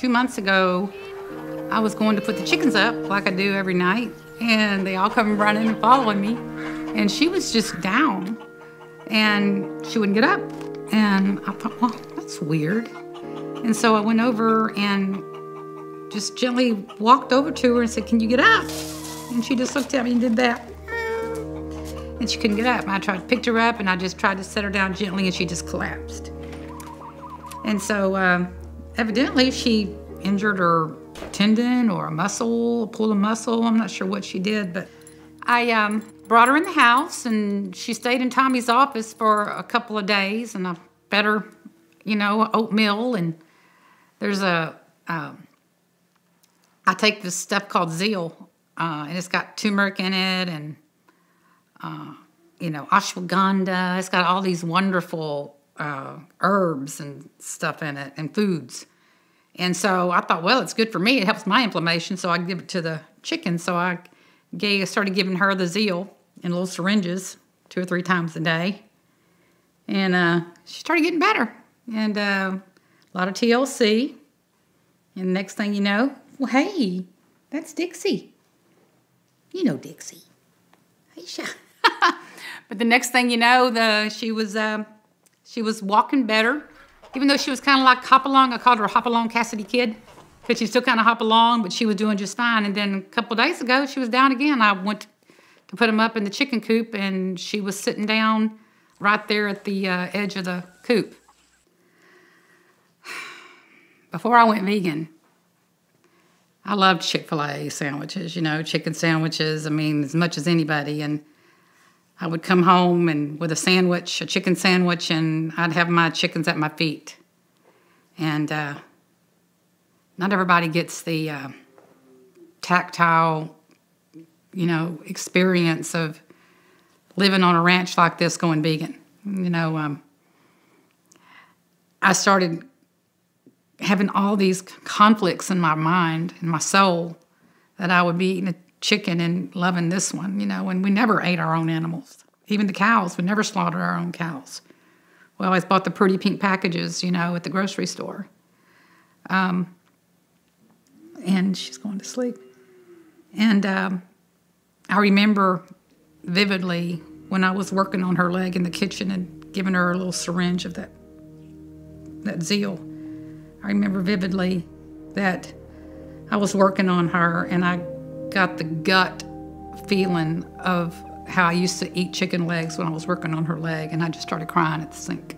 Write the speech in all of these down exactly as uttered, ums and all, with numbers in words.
Two months ago, I was going to put the chickens up like I do every night, and they all come running and following me. And she was just down, and she wouldn't get up. And I thought, well, that's weird. And so I went over and just gently walked over to her and said, "Can you get up?" And she just looked at me and did that. And she couldn't get up. And I tried, picked her up, and I just tried to set her down gently, and she just collapsed. And so um, evidently she injured her tendon or a muscle, pulled a muscle. I'm not sure what she did, but I um, brought her in the house, and she stayed in Tommy's office for a couple of days, and I fed her, you know, oatmeal. And there's a, um, I take this stuff called Zeal, uh, and it's got turmeric in it and, uh, you know, ashwagandha. It's got all these wonderful uh, herbs and stuff in it and foods. And so I thought, well, it's good for me. It helps my inflammation, so I give it to the chicken. So I gave, started giving her the Zeal in little syringes two or three times a day. And uh, she started getting better. And uh, a lot of T L C. And the next thing you know, well, hey, that's Dixie. You know Dixie. Aisha. But the next thing you know, the, she, was, uh, she was walking better. Even though she was kind of like Hopalong, I called her a Hopalong Cassidy kid, because she still kind of Hopalong, but she was doing just fine. And then a couple of days ago, she was down again. I went to put them up in the chicken coop, and she was sitting down right there at the uh, edge of the coop. Before I went vegan, I loved Chick-fil-A sandwiches, you know, chicken sandwiches, I mean, as much as anybody. And I would come home and with a sandwich, a chicken sandwich, and I'd have my chickens at my feet. And uh, not everybody gets the uh, tactile, you know, experience of living on a ranch like this, going vegan. You know, um, I started having all these conflicts in my mind, in my soul, that I would be eating a chicken and loving this one, you know, and we never ate our own animals. Even the cows, we never slaughtered our own cows. We always bought the pretty pink packages, you know, at the grocery store. Um, and she's going to sleep. And um, I remember vividly when I was working on her leg in the kitchen and giving her a little syringe of that, that Zeal. I remember vividly that I was working on her and I got the gut feeling of how I used to eat chicken legs when I was working on her leg, and I just started crying at the sink.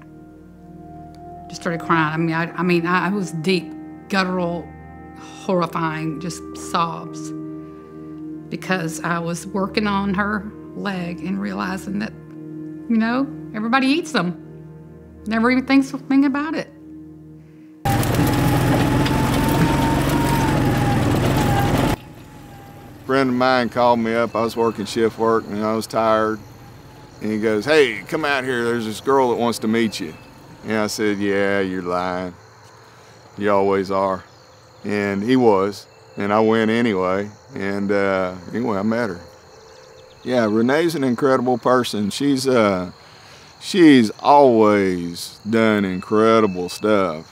Just started crying. I mean, I, I mean, I, I was deep, guttural, horrifying, just sobs, because I was working on her leg and realizing that, you know, everybody eats them. Never even thinks a thing about it. A friend of mine called me up. I was working shift work and I was tired. And he goes, "Hey, come out here. There's this girl that wants to meet you." And I said, "Yeah, you're lying. You always are." And he was. And I went anyway. And uh, anyway, I met her. Yeah, Renee's an incredible person. She's uh, she's always done incredible stuff.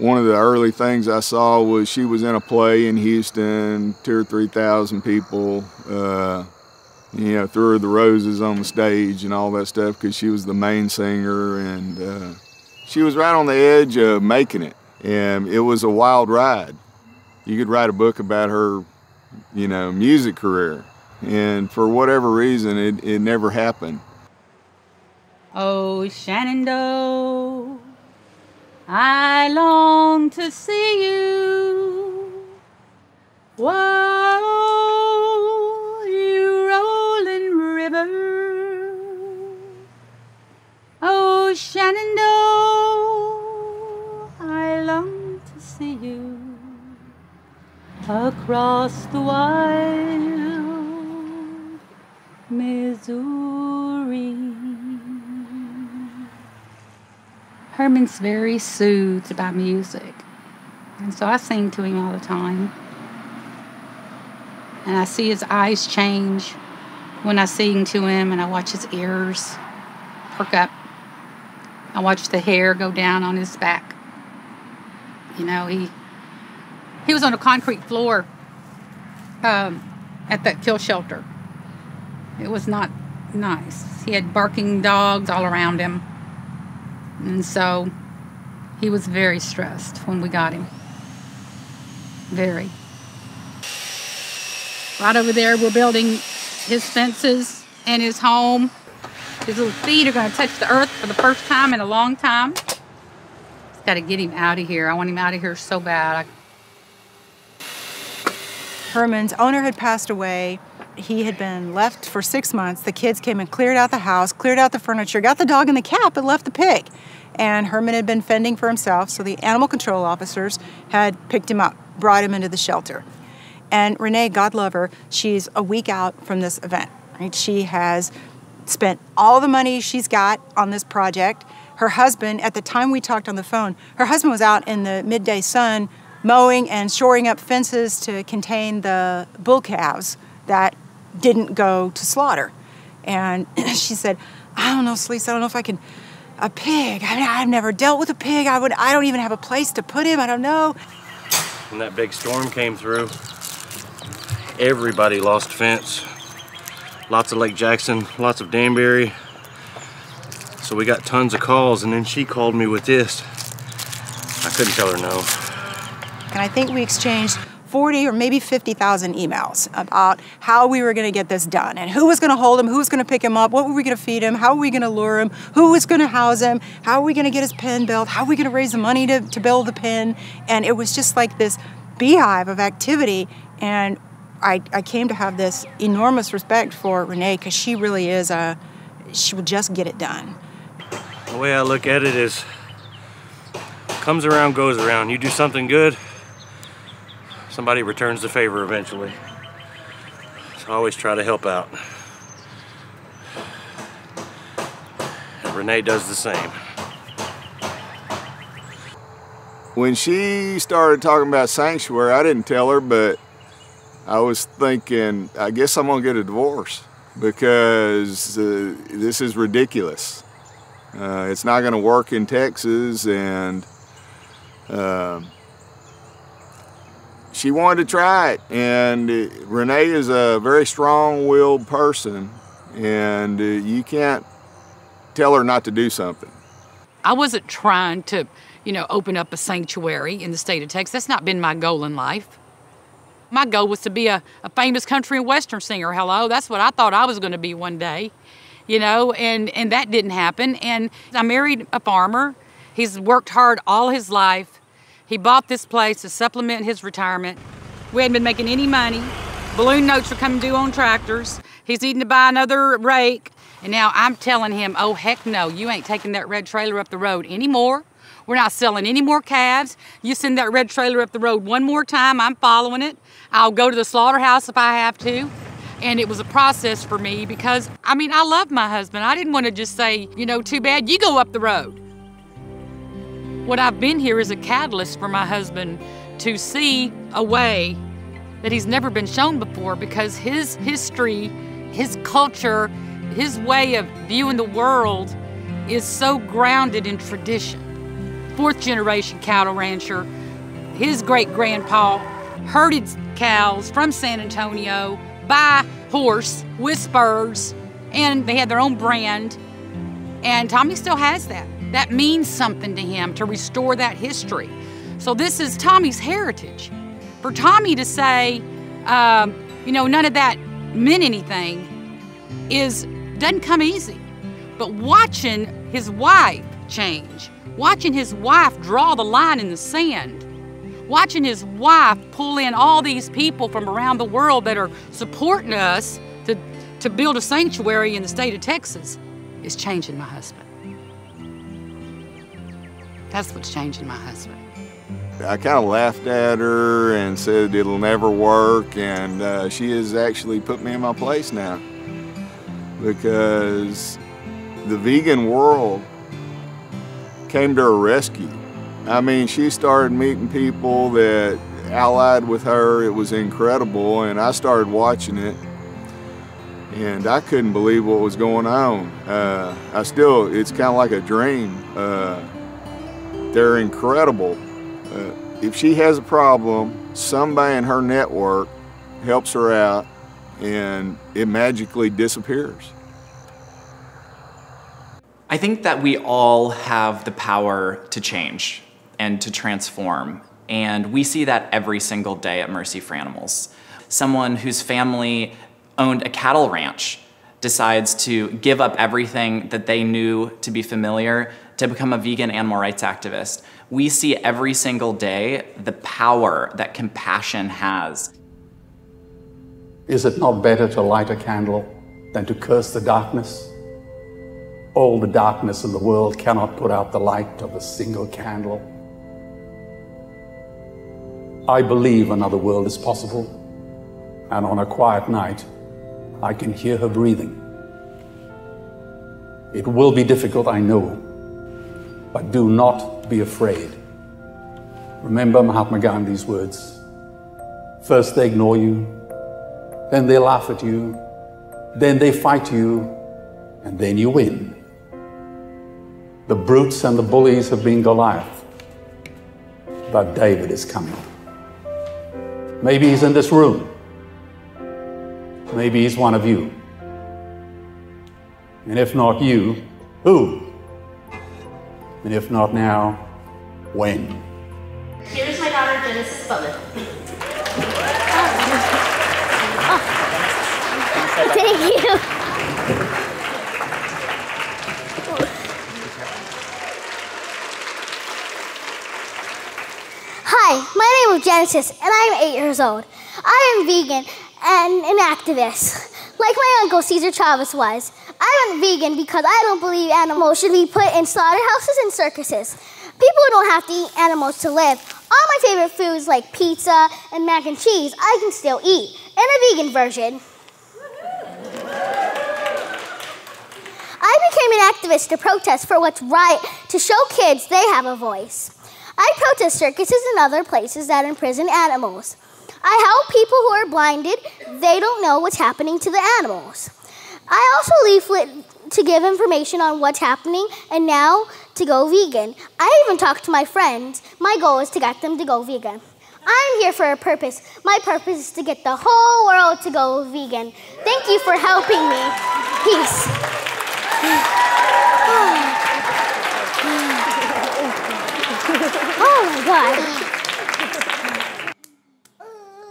One of the early things I saw was she was in a play in Houston, two or three thousand people, uh, you know, threw her the roses on the stage and all that stuff because she was the main singer, and uh, she was right on the edge of making it. And it was a wild ride. You could write a book about her, you know, music career. And for whatever reason, it, it never happened. Oh, Shenandoah. I long to see you. Whoa, you rolling river. Oh, Shenandoah, I long to see you across the wild Missouri. Herman's very soothed by music, and so I sing to him all the time. And I see his eyes change when I sing to him, and I watch his ears perk up. I watch the hair go down on his back. You know, he He was on a concrete floor um, at that kill shelter. It was not nice. He had barking dogs all around him. And so he was very stressed when we got him. Very. Right over there, we're building his fences and his home. His little feet are going to touch the earth for the first time in a long time. Just got to get him out of here. I want him out of here so bad. Herman's owner had passed away. He had been left for six months. The kids came and cleared out the house, cleared out the furniture, got the dog and the cat, but left the pig. And Herman had been fending for himself, so the animal control officers had picked him up, brought him into the shelter. And Renee, God love her, she's a week out from this event. Right? She has spent all the money she's got on this project. Her husband, at the time we talked on the phone, her husband was out in the midday sun mowing and shoring up fences to contain the bull calves that didn't go to slaughter. And she said, I don't know, Selisa, I don't know if I can, a pig, I mean, I've never dealt with a pig. I would, I don't even have a place to put him, I don't know. When that big storm came through, everybody lost fence. Lots of Lake Jackson, lots of Danbury. So we got tons of calls, and then she called me with this. I couldn't tell her no. And I think we exchanged forty or maybe fifty thousand emails about how we were gonna get this done and who was gonna hold him, who was gonna pick him up, what were we gonna feed him, how were we gonna lure him, who was gonna house him, how are we gonna get his pen built, how are we gonna raise the money to, to build the pen. And it was just like this beehive of activity. And I, I came to have this enormous respect for Renee, because she really is a, she will just get it done. The way I look at it is, comes around, goes around. You do something good, somebody returns the favor eventually. So I always try to help out. And Renee does the same. When she started talking about sanctuary, I didn't tell her, but I was thinking, I guess I'm gonna get a divorce, because uh, this is ridiculous. Uh, it's not gonna work in Texas, and uh, she wanted to try it. And uh, Renee is a very strong-willed person, and uh, you can't tell her not to do something. I wasn't trying to, you know, open up a sanctuary in the state of Texas. That's not been my goal in life. My goal was to be a, a famous country and western singer, hello. That's what I thought I was gonna be one day, you know, and, and that didn't happen. And I married a farmer. He's worked hard all his life. He bought this place to supplement his retirement. We hadn't been making any money. Balloon notes were coming due on tractors. He's needing to buy another rake. And now I'm telling him, oh, heck no, you ain't taking that red trailer up the road anymore. We're not selling any more calves. You send that red trailer up the road one more time, I'm following it. I'll go to the slaughterhouse if I have to. And it was a process for me, because, I mean, I love my husband. I didn't want to just say, you know, too bad, you go up the road. What I've been here is a catalyst for my husband to see a way that he's never been shown before, because his history, his culture, his way of viewing the world is so grounded in tradition. Fourth generation cattle rancher, his great-grandpa herded cows from San Antonio by horse with spurs, and they had their own brand. And Tommy still has that. That means something to him, to restore that history. So this is Tommy's heritage. For Tommy to say, um, you know, none of that meant anything is, doesn't come easy. But watching his wife change, watching his wife draw the line in the sand, watching his wife pull in all these people from around the world that are supporting us to, to build a sanctuary in the state of Texas is changing my husband. That's what's changing my husband. I kind of laughed at her and said it'll never work, and uh, she has actually put me in my place now, because the vegan world came to her rescue. I mean, she started meeting people that allied with her. It was incredible, and I started watching it, and I couldn't believe what was going on. Uh, I still, it's kind of like a dream. Uh, they're incredible. Uh, if she has a problem, somebody in her network helps her out, and it magically disappears. I think that we all have the power to change and to transform, and we see that every single day at Mercy for Animals. Someone whose family owned a cattle ranch decides to give up everything that they knew to be familiar to become a vegan animal rights activist. We see every single day the power that compassion has. Is it not better to light a candle than to curse the darkness? All the darkness in the world cannot put out the light of a single candle. I believe another world is possible, and on a quiet night, I can hear her breathing. It will be difficult, I know, but do not be afraid. Remember Mahatma Gandhi's words. First they ignore you, then they laugh at you, then they fight you, and then you win. The brutes and the bullies have been Goliath, but David is coming. Maybe he's in this room. Maybe he's one of you. And if not you, who? And if not now, when? Here's my daughter, Genesis Bowman. Oh. Thank you. Hi, my name is Genesis, and I'm eight years old. I am vegan and an activist, like my uncle Cesar Chavez was. I'm vegan because I don't believe animals should be put in slaughterhouses and circuses. People don't have to eat animals to live. All my favorite foods like pizza and mac and cheese I can still eat, in a vegan version. I became an activist to protest for what's right, to show kids they have a voice. I protest circuses and other places that imprison animals. I help people who are blinded, they don't know what's happening to the animals. I also leaflet to give information on what's happening and now to go vegan. I even talk to my friends. My goal is to get them to go vegan. I'm here for a purpose. My purpose is to get the whole world to go vegan. Thank you for helping me. Peace. Oh my God.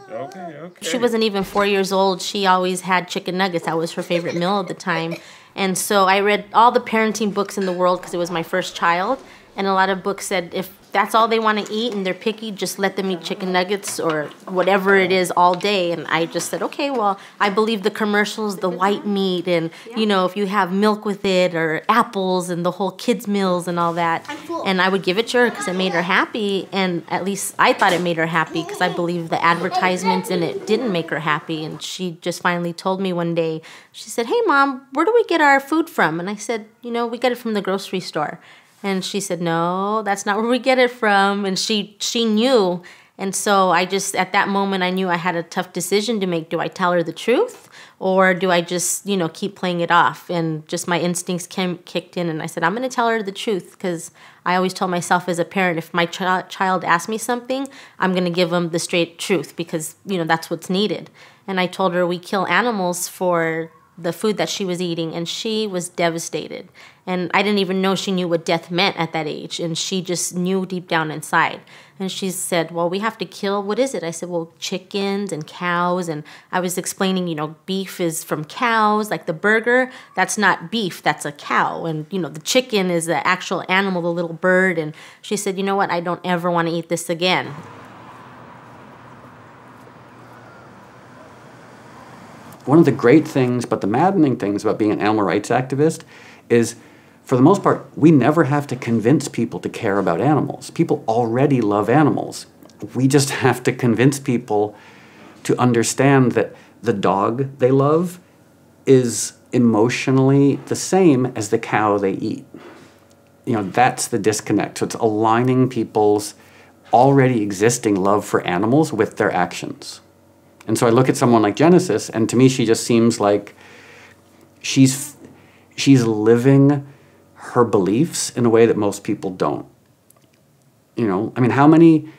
Okay, okay. She wasn't even four years old. She always had chicken nuggets. That was her favorite meal at the time. And so I read all the parenting books in the world because it was my first child. And a lot of books said if that's all they want to eat and they're picky, just let them eat chicken nuggets or whatever it is all day. And I just said, okay, well, I believe the commercials, the white meat, and, you know, if you have milk with it or apples and the whole kids' meals and all that. And I would give it to her because it made her happy. And at least I thought it made her happy because I believed the advertisements and it didn't make her happy. And she just finally told me one day, she said, hey, Mom, where do we get our food from? And I said, you know, we get it from the grocery store. And she said, no, that's not where we get it from. And she, she knew. And so I just, at that moment, I knew I had a tough decision to make. Do I tell her the truth or do I just, you know, keep playing it off? And just my instincts came, kicked in and I said, I'm going to tell her the truth because I always tell myself as a parent, if my ch child asks me something, I'm going to give them the straight truth because, you know, that's what's needed. And I told her we kill animals for the food that she was eating, and she was devastated. And I didn't even know she knew what death meant at that age, and she just knew deep down inside. And she said, well, we have to kill, what is it? I said, well, chickens and cows, and I was explaining, you know, beef is from cows, like the burger, that's not beef, that's a cow. And, you know, the chicken is the actual animal, the little bird. And she said, you know what, I don't ever want to eat this again. One of the great things, but the maddening things about being an animal rights activist is, for the most part, we never have to convince people to care about animals. People already love animals. We just have to convince people to understand that the dog they love is emotionally the same as the cow they eat. You know, that's the disconnect. So it's aligning people's already existing love for animals with their actions. And so I look at someone like Genesis, and to me she just seems like she's, she's living her beliefs in a way that most people don't. You know, I mean, how many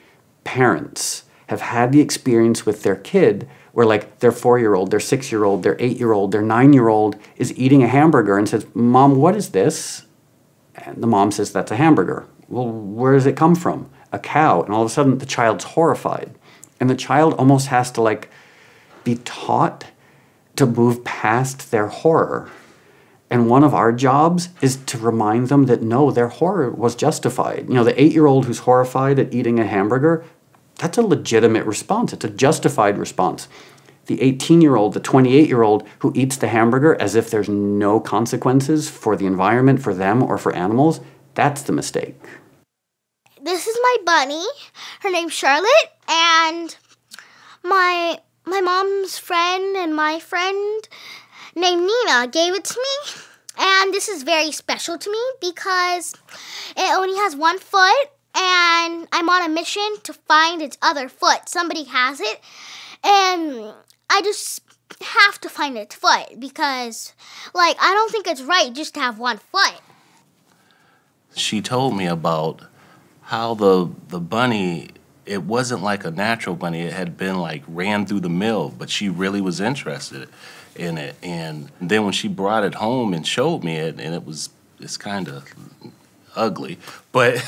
parents have had the experience with their kid where like their four-year-old, their six-year-old, their eight-year-old, their nine-year-old is eating a hamburger and says, "Mom, what is this?" And the mom says, "That's a hamburger." "Well, where does it come from?" "A cow." And all of a sudden the child's horrified. And the child almost has to like be taught to move past their horror. And one of our jobs is to remind them that no, their horror was justified. You know, the eight-year-old who's horrified at eating a hamburger, that's a legitimate response. It's a justified response. The eighteen-year-old, the twenty-eight-year-old who eats the hamburger as if there's no consequences for the environment, for them, or for animals, that's the mistake. This is my bunny. Her name's Charlotte, and my my mom's friend and my friend named Nina gave it to me, and this is very special to me because it only has one foot, and I'm on a mission to find its other foot. Somebody has it, and I just have to find its foot because, like, I don't think it's right just to have one foot. She told me about how the the bunny, it wasn't like a natural bunny. It had been, like, ran through the mill, but she really was interested in it. And then when she brought it home and showed me it, and it was, it's kind of ugly, but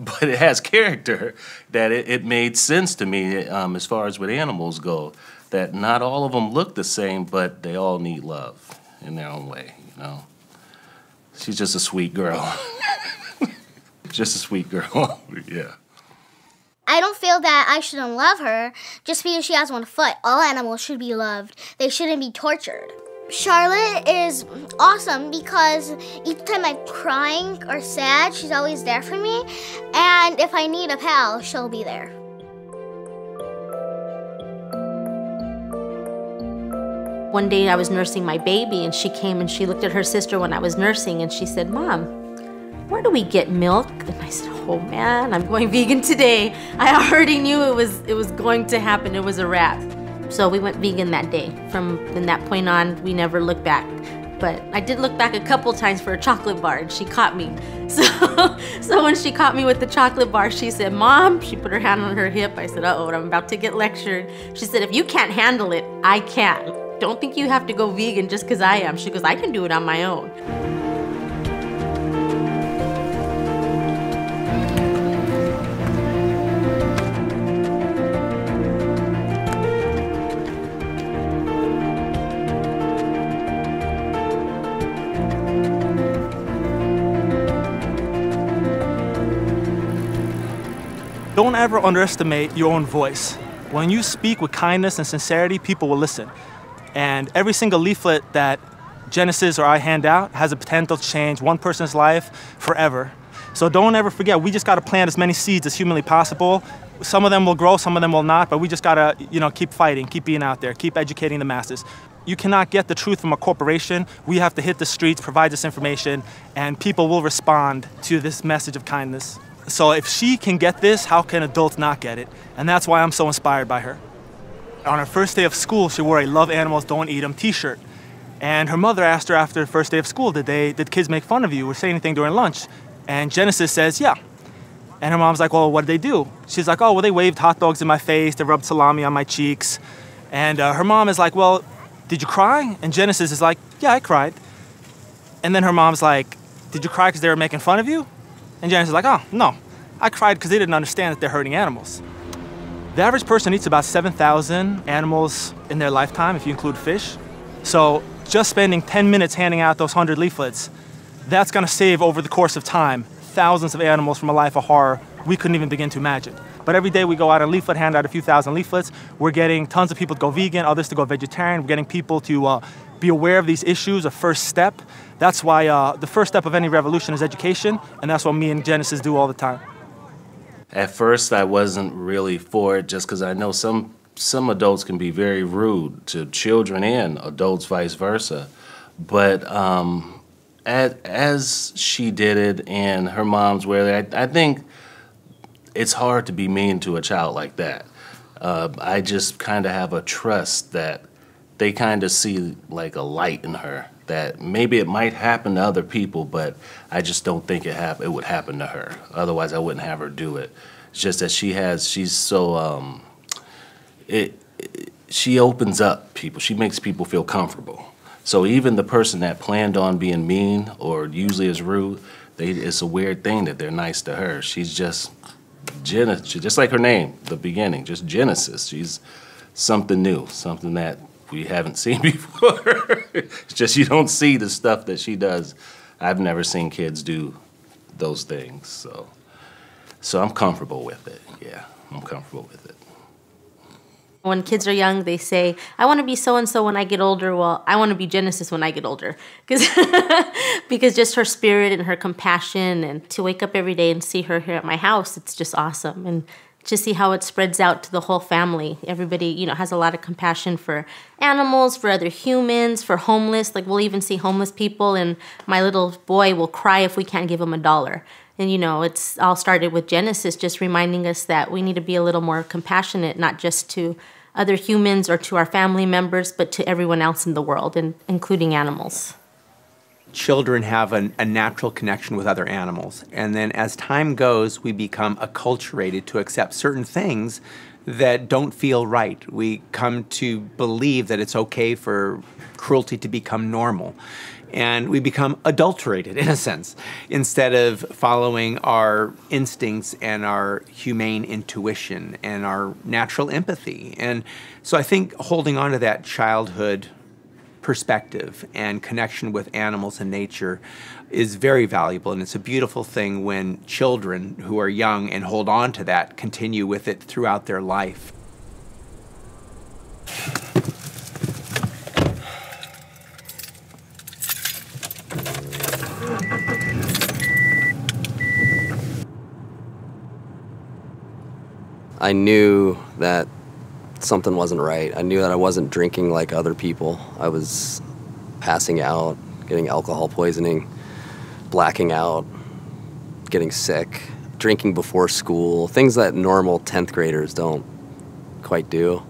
but it has character, that it, it made sense to me um, as far as with animals go, that not all of them look the same, but they all need love in their own way, you know. She's just a sweet girl. Just a sweet girl, yeah. I don't feel that I shouldn't love her just because she has one foot. All animals should be loved. They shouldn't be tortured. Charlotte is awesome because each time I'm crying or sad, she's always there for me. And if I need a pal, she'll be there. One day I was nursing my baby and she came and she looked at her sister when I was nursing and she said, "Mom, where do we get milk?" And I said, "Oh man, I'm going vegan today. I already knew it was it was going to happen. It was a wrap." So we went vegan that day. From that point on, we never looked back. But I did look back a couple times for a chocolate bar, and she caught me. So, so when she caught me with the chocolate bar, she said, "Mom," she put her hand on her hip. I said, "Uh-oh, I'm about to get lectured." She said, "If you can't handle it, I can. Don't think you have to go vegan just because I am." She goes, "I can do it on my own." Don't ever underestimate your own voice. When you speak with kindness and sincerity, people will listen. And every single leaflet that Genesis or I hand out has a potential to change one person's life forever. So don't ever forget, we just gotta plant as many seeds as humanly possible. Some of them will grow, some of them will not, but we just gotta, you know, keep fighting, keep being out there, keep educating the masses. You cannot get the truth from a corporation. We have to hit the streets, provide this information, and people will respond to this message of kindness. So if she can get this, how can adults not get it? And that's why I'm so inspired by her. On her first day of school, she wore a "Love Animals, Don't Eat Them" t-shirt. And her mother asked her after the first day of school, did, they, did kids make fun of you or say anything during lunch? And Genesis says, yeah. And her mom's like, well, what did they do? She's like, oh, well, they waved hot dogs in my face, they rubbed salami on my cheeks. And uh, her mom is like, well, did you cry? And Genesis is like, yeah, I cried. And then her mom's like, did you cry because they were making fun of you? And Janice is like, oh, no, I cried because they didn't understand that they're hurting animals. The average person eats about seven thousand animals in their lifetime, if you include fish. So just spending ten minutes handing out those one hundred leaflets, that's gonna save, over the course of time, thousands of animals from a life of horror we couldn't even begin to imagine. But every day we go out and leaflet, hand out a few thousand leaflets. We're getting tons of people to go vegan, others to go vegetarian. We're getting people to uh, be aware of these issues, a first step. That's why uh, the first step of any revolution is education, and that's what me and Genesis do all the time. At first, I wasn't really for it just because I know some, some adults can be very rude to children and adults, vice versa. But um, at, as she did it and her mom's were there, I, I think it's hard to be mean to a child like that. Uh, I just kind of have a trust that they kind of see like a light in her, that maybe it might happen to other people, but I just don't think it hap it would happen to her. Otherwise, I wouldn't have her do it. It's just that she has, she's so um, it, it she opens up people. She makes people feel comfortable. So even the person that planned on being mean or usually is rude, they, it's a weird thing that they're nice to her. She's just, Genesis, just like her name, the beginning, just Genesis. She's something new, something that we haven't seen before. It's just you don't see the stuff that she does. I've never seen kids do those things, so. So I'm comfortable with it, yeah, I'm comfortable with it. When kids are young, they say, I want to be so-and-so when I get older. Well, I want to be Genesis when I get older. Because just her spirit and her compassion, and to wake up every day and see her here at my house, it's just awesome. And to see how it spreads out to the whole family. Everybody, you know, has a lot of compassion for animals, for other humans, for homeless. Like, we'll even see homeless people, and my little boy will cry if we can't give him a dollar. And, you know, it's all started with Genesis just reminding us that we need to be a little more compassionate, not just to other humans or to our family members, but to everyone else in the world, and including animals. Children have an, a natural connection with other animals. And then as time goes, we become acculturated to accept certain things that don't feel right. We come to believe that it's okay for cruelty to become normal. And we become adulterated, in a sense, instead of following our instincts and our humane intuition and our natural empathy. And so I think holding on to that childhood perspective and connection with animals and nature is very valuable, and it's a beautiful thing when children who are young and hold on to that continue with it throughout their life. I knew that something wasn't right. I knew that I wasn't drinking like other people. I was passing out, getting alcohol poisoning, blacking out, getting sick, drinking before school, things that normal tenth graders don't quite do.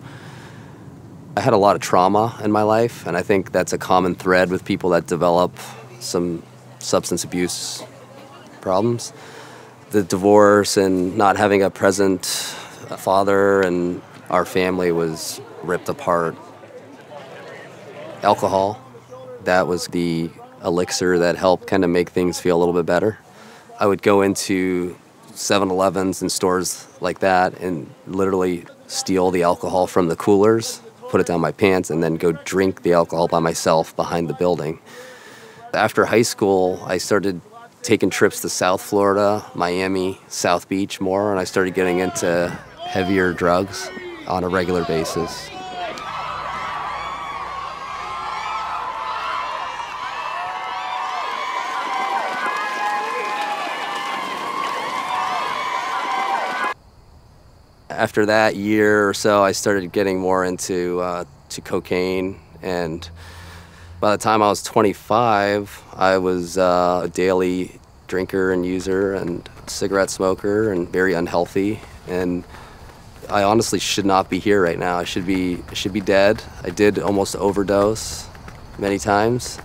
I had a lot of trauma in my life, and I think that's a common thread with people that develop some substance abuse problems. The divorce and not having a present father, and our family was ripped apart. Alcohol, that was the elixir that helped kind of make things feel a little bit better. I would go into seven elevens and stores like that and literally steal the alcohol from the coolers, put it down my pants, and then go drink the alcohol by myself behind the building. After high school, I started taking trips to South Florida, Miami, South Beach more, and I started getting into heavier drugs on a regular basis. After that year or so, I started getting more into uh, to cocaine, and by the time I was twenty-five, I was uh, a daily drinker and user and cigarette smoker and very unhealthy. And I honestly should not be here right now. I should be, should be dead. I did almost overdose many times.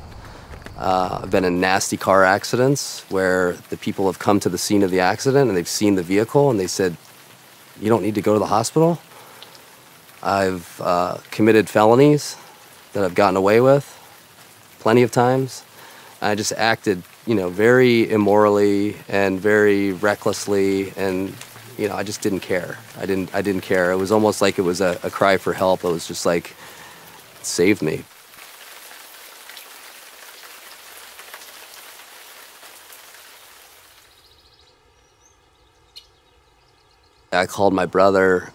Uh, I've been in nasty car accidents where the people have come to the scene of the accident and they've seen the vehicle and they said, you don't need to go to the hospital. I've uh, committed felonies that I've gotten away with plenty of times. I just acted, you know, very immorally and very recklessly, and you know, I just didn't care. I didn't, I didn't care. It was almost like it was a, a cry for help. It was just like, save me. I called my brother,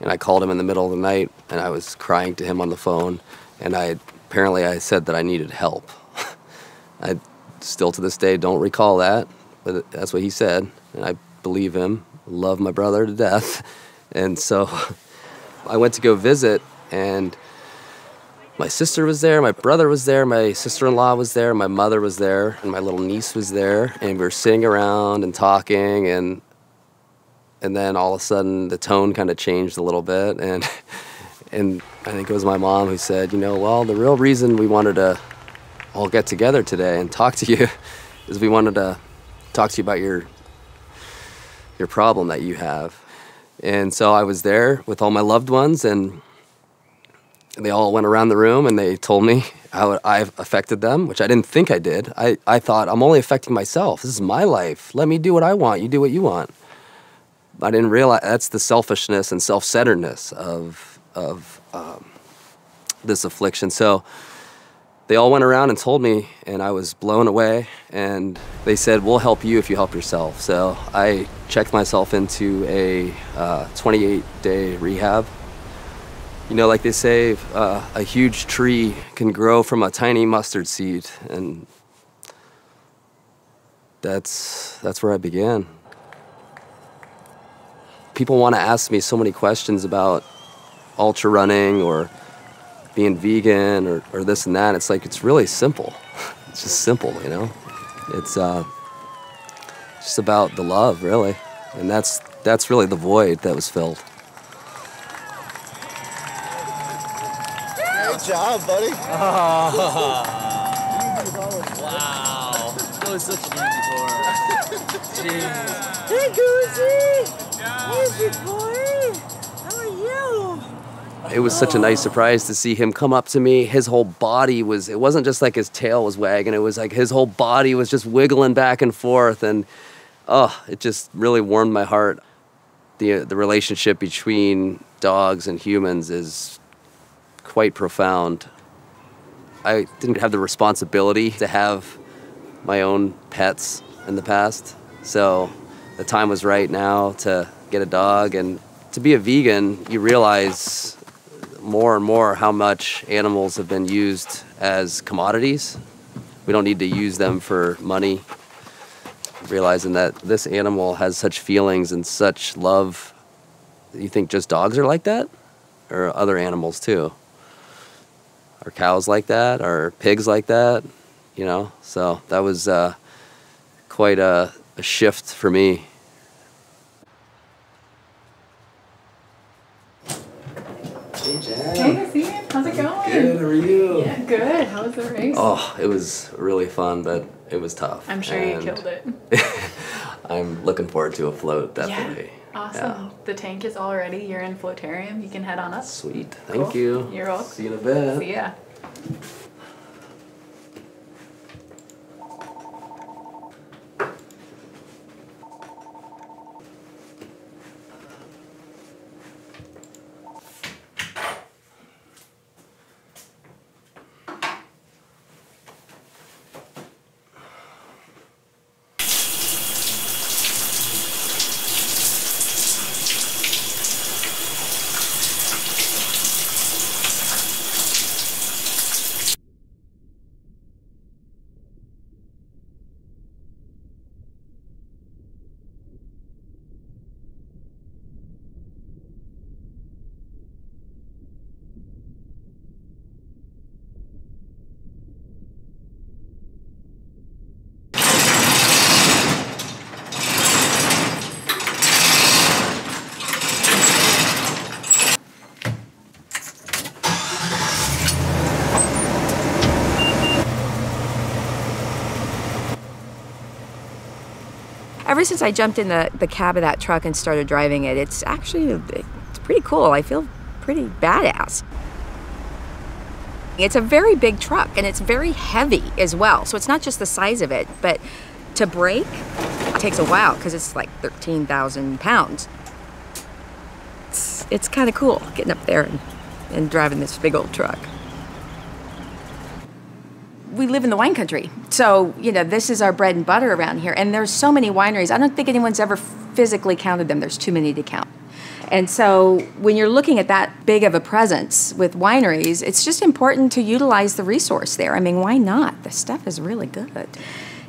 and I called him in the middle of the night, and I was crying to him on the phone, and I apparently I said that I needed help. I still to this day don't recall that, but that's what he said, and I believe him. Love my brother to death. And so I went to go visit, and my sister was there, my brother was there, my sister-in-law was there, my mother was there, and my little niece was there, and we were sitting around and talking, and and then all of a sudden the tone kind of changed a little bit, and and I think it was my mom who said, you know, well, the real reason we wanted to all get together today and talk to you is we wanted to talk to you about your your problem that you have. And so I was there with all my loved ones, and they all went around the room and they told me how I've affected them, which I didn't think I did. I, I thought, I'm only affecting myself. This is my life. Let me do what I want. You do what you want. I didn't realize that's the selfishness and self-centeredness of, of um, this affliction. So they all went around and told me, and I was blown away. And they said, we'll help you if you help yourself. So I checked myself into a twenty-eight day uh, rehab. You know, like they say, uh, a huge tree can grow from a tiny mustard seed. And that's, that's where I began. People want to ask me so many questions about ultra running or being vegan or, or this and that. It's like, it's really simple. It's just simple, you know? It's uh, just about the love, really. And that's, that's really the void that was filled. Good job, buddy. Oh. Wow. That was such an easy board. Yeah. Hey, Goosey. Easy boy. How are you? It was such a nice surprise to see him come up to me. His whole body was, it wasn't just like his tail was wagging. It was like his whole body was just wiggling back and forth. And, oh, it just really warmed my heart. The, the relationship between dogs and humans is quite profound. I didn't have the responsibility to have my own pets in the past, so the time was right now to get a dog. And to be a vegan, you realize more and more how much animals have been used as commodities. We don't need to use them for money. Realizing that this animal has such feelings and such love. You think just dogs are like that? Or other animals too? Are cows like that? Are pigs like that? You know, so that was uh, quite a, a shift for me. Hey, Jen. Hey, Nassim. How's it going? Good, how are you? Yeah, good. How was the race? Oh, it was really fun, but it was tough. I'm sure and you killed it. I'm looking forward to a float, definitely. Yeah. Awesome. Yeah. The tank is all ready. You're in Floatarium. You can head on up. Sweet. Thank cool. you. You're welcome. See you in a bit. See ya. Ever since I jumped in the, the cab of that truck and started driving it, it's actually, it's pretty cool. I feel pretty badass. It's a very big truck, and it's very heavy as well. So it's not just the size of it, but to brake takes a while because it's like thirteen thousand pounds. It's, it's kind of cool getting up there and, and driving this big old truck. We live in the wine country, so you know this is our bread and butter around here. And there's so many wineries. I don't think anyone's ever physically counted them. There's too many to count. And so when you're looking at that big of a presence with wineries, it's just important to utilize the resource there. I mean, why not? The stuff is really good.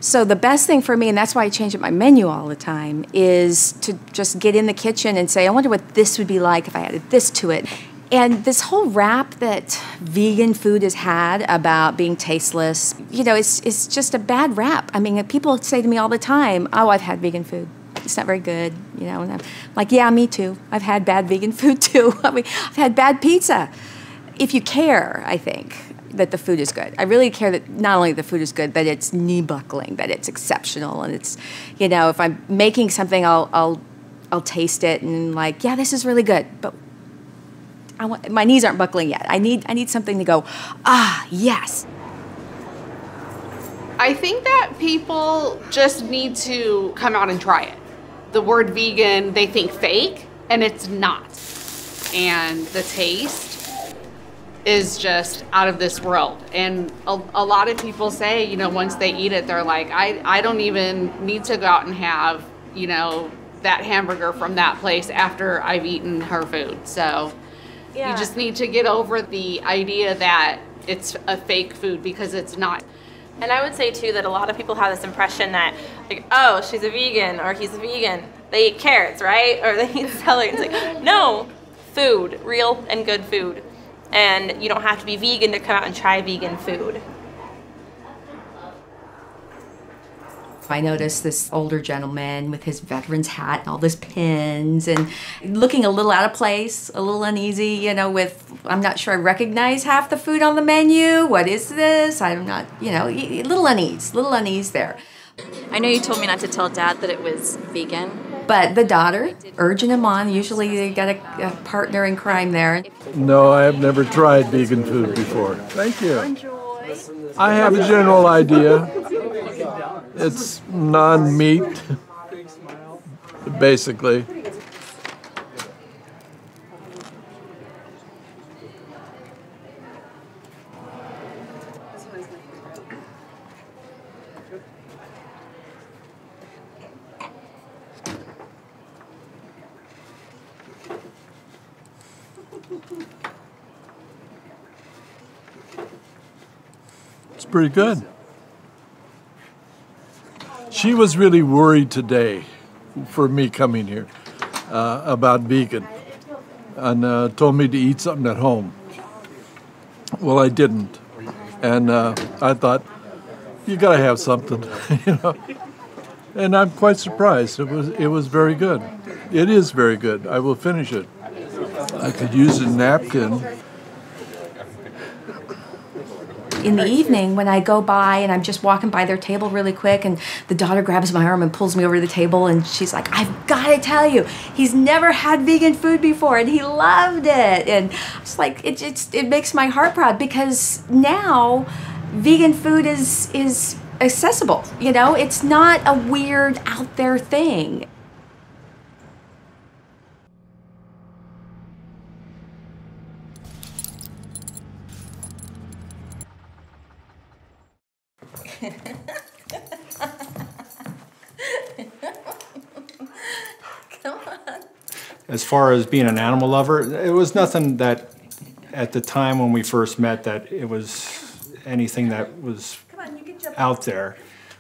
So the best thing for me, and that's why I change up my menu all the time, is to just get in the kitchen and say, I wonder what this would be like if I added this to it. And this whole rap that vegan food has had about being tasteless, you know, it's, it's just a bad rap. I mean, people say to me all the time, oh, I've had vegan food. It's not very good, you know. And I'm like, yeah, me too. I've had bad vegan food too. I mean, I've had bad pizza. If you care, I think, that the food is good. I really care that not only the food is good, but it's knee-buckling, that it's exceptional. And it's, you know, if I'm making something, I'll, I'll I'll taste it and like, yeah, this is really good, but I want, my knees aren't buckling yet. I need, I need something to go, ah, yes. I think that people just need to come out and try it. The word vegan, they think fake, and it's not. And the taste is just out of this world. And a, a lot of people say, you know, once they eat it, they're like, I, I don't even need to go out and have, you know, that hamburger from that place after I've eaten her food. So yeah. You just need to get over the idea that it's a fake food, because it's not. And I would say too that a lot of people have this impression that, like, oh, she's a vegan or he's a vegan. They eat carrots, right? Or they eat celery. It's like, no, food, real and good food. And you don't have to be vegan to come out and try vegan food. I noticed this older gentleman with his veteran's hat and all these pins and looking a little out of place, a little uneasy, you know, with, I'm not sure I recognize half the food on the menu. What is this? I'm not, you know, a little unease, little unease there. I know you told me not to tell Dad that it was vegan. But the daughter, urging him on, usually they got a, a partner in crime there. No, I have never tried vegan food before. Thank you. I have a general idea. It's non-meat, basically. It's pretty good. She was really worried today for me coming here uh, about vegan, and uh, told me to eat something at home. Well, I didn't, and uh, I thought, you gotta have something, you know. And I'm quite surprised. It was it was very good. It is very good. I will finish it. I could use a napkin. In the evening, when I go by and I'm just walking by their table really quick, and the daughter grabs my arm and pulls me over to the table, and she's like, I've got to tell you, he's never had vegan food before and he loved it. And it's like, it, it's, it makes my heart proud, because now vegan food is, is accessible. You know, it's not a weird out there thing. As far as being an animal lover, it was nothing that, at the time when we first met, that it was anything that was out there.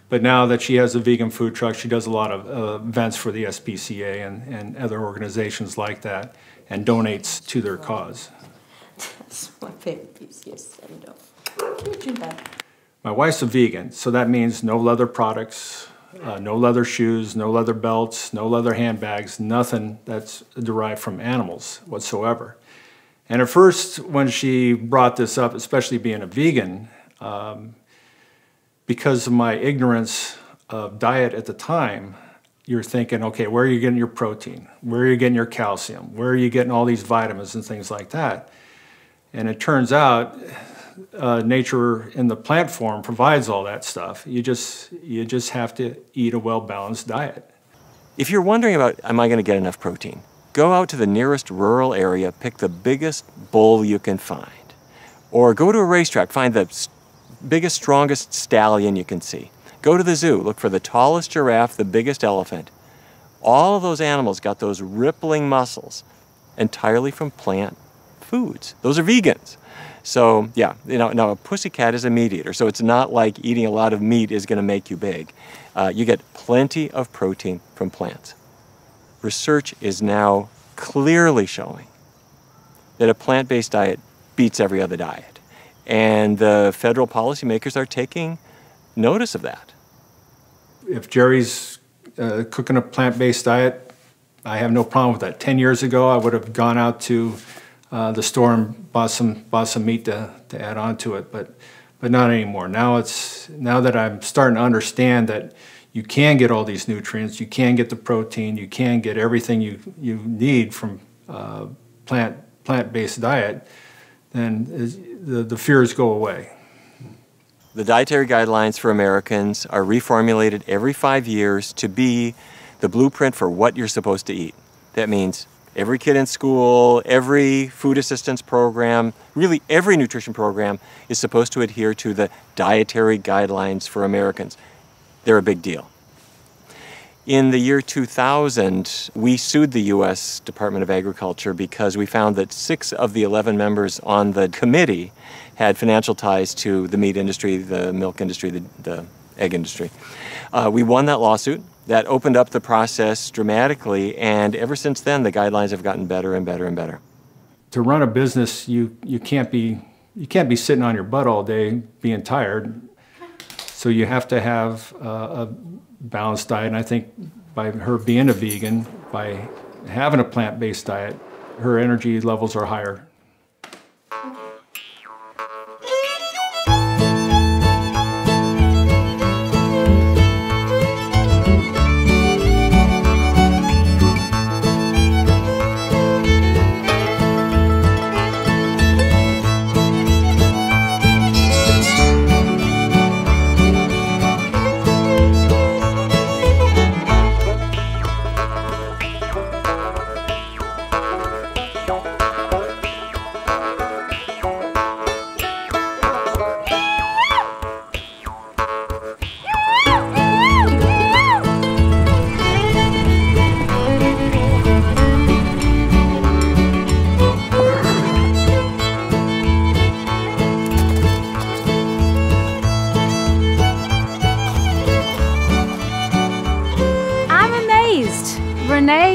But now that she has a vegan food truck, she does a lot of uh, events for the S P C A and, and other organizations like that, and donates to their cause. That's my favorite piece, yes, my wife's a vegan, so that means no leather products, Uh, no leather shoes, no leather belts, no leather handbags, nothing that's derived from animals whatsoever. And at first, when she brought this up, especially being a vegan, um, because of my ignorance of diet at the time, you're thinking, okay, where are you getting your protein? Where are you getting your calcium? Where are you getting all these vitamins and things like that? And it turns out, Uh, nature in the plant form provides all that stuff. You just, you just have to eat a well-balanced diet. If you're wondering about, am I going to get enough protein? Go out to the nearest rural area, pick the biggest bull you can find. Or go to a racetrack, find the biggest, strongest stallion you can see. Go to the zoo, look for the tallest giraffe, the biggest elephant. All of those animals got those rippling muscles entirely from plant foods. Those are vegans. So yeah, you know, now a pussycat is a meat eater, so it's not like eating a lot of meat is going to make you big. Uh, you get plenty of protein from plants. Research is now clearly showing that a plant-based diet beats every other diet. And the federal policymakers are taking notice of that. If Jerry's uh, cooking a plant-based diet, I have no problem with that. Ten years ago, I would have gone out to Uh, the store and bought some bought some meat to, to add on to it, but but not anymore. Now it's now that I'm starting to understand that you can get all these nutrients, you can get the protein, you can get everything you, you need from uh, plant, plant-based diet, then is, the, the fears go away. The dietary guidelines for Americans are reformulated every five years to be the blueprint for what you're supposed to eat. That means every kid in school, every food assistance program, really every nutrition program is supposed to adhere to the dietary guidelines for Americans. They're a big deal. In the year two thousand, we sued the U S Department of Agriculture because we found that six of the eleven members on the committee had financial ties to the meat industry, the milk industry, the, the egg industry. Uh, we won that lawsuit. That opened up the process dramatically, and ever since then, the guidelines have gotten better and better and better. To run a business, you, you, can't be, you can't be sitting on your butt all day being tired, so you have to have uh, a balanced diet, and I think by her being a vegan, by having a plant-based diet, her energy levels are higher.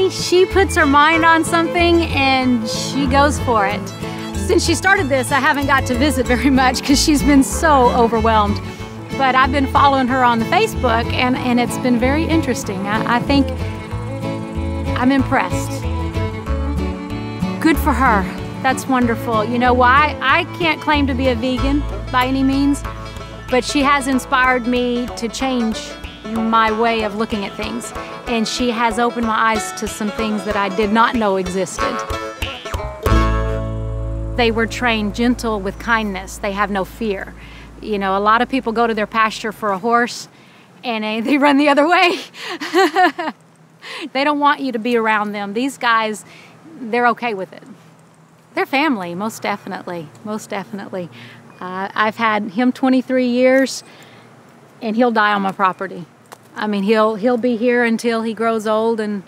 She puts her mind on something and she goes for it. Since she started this, I haven't got to visit very much because she's been so overwhelmed. But I've been following her on the Facebook and, and it's been very interesting. I, I think I'm impressed. Good for her. That's wonderful. You know why? I can't claim to be a vegan by any means, but she has inspired me to change my way of looking at things. And she has opened my eyes to some things that I did not know existed. They were trained gentle with kindness. They have no fear. You know, a lot of people go to their pasture for a horse and they run the other way. They don't want you to be around them. These guys, they're okay with it. They're family, most definitely, most definitely. Uh, I've had him twenty-three years and he'll die on my property. I mean, he'll he'll be here until he grows old and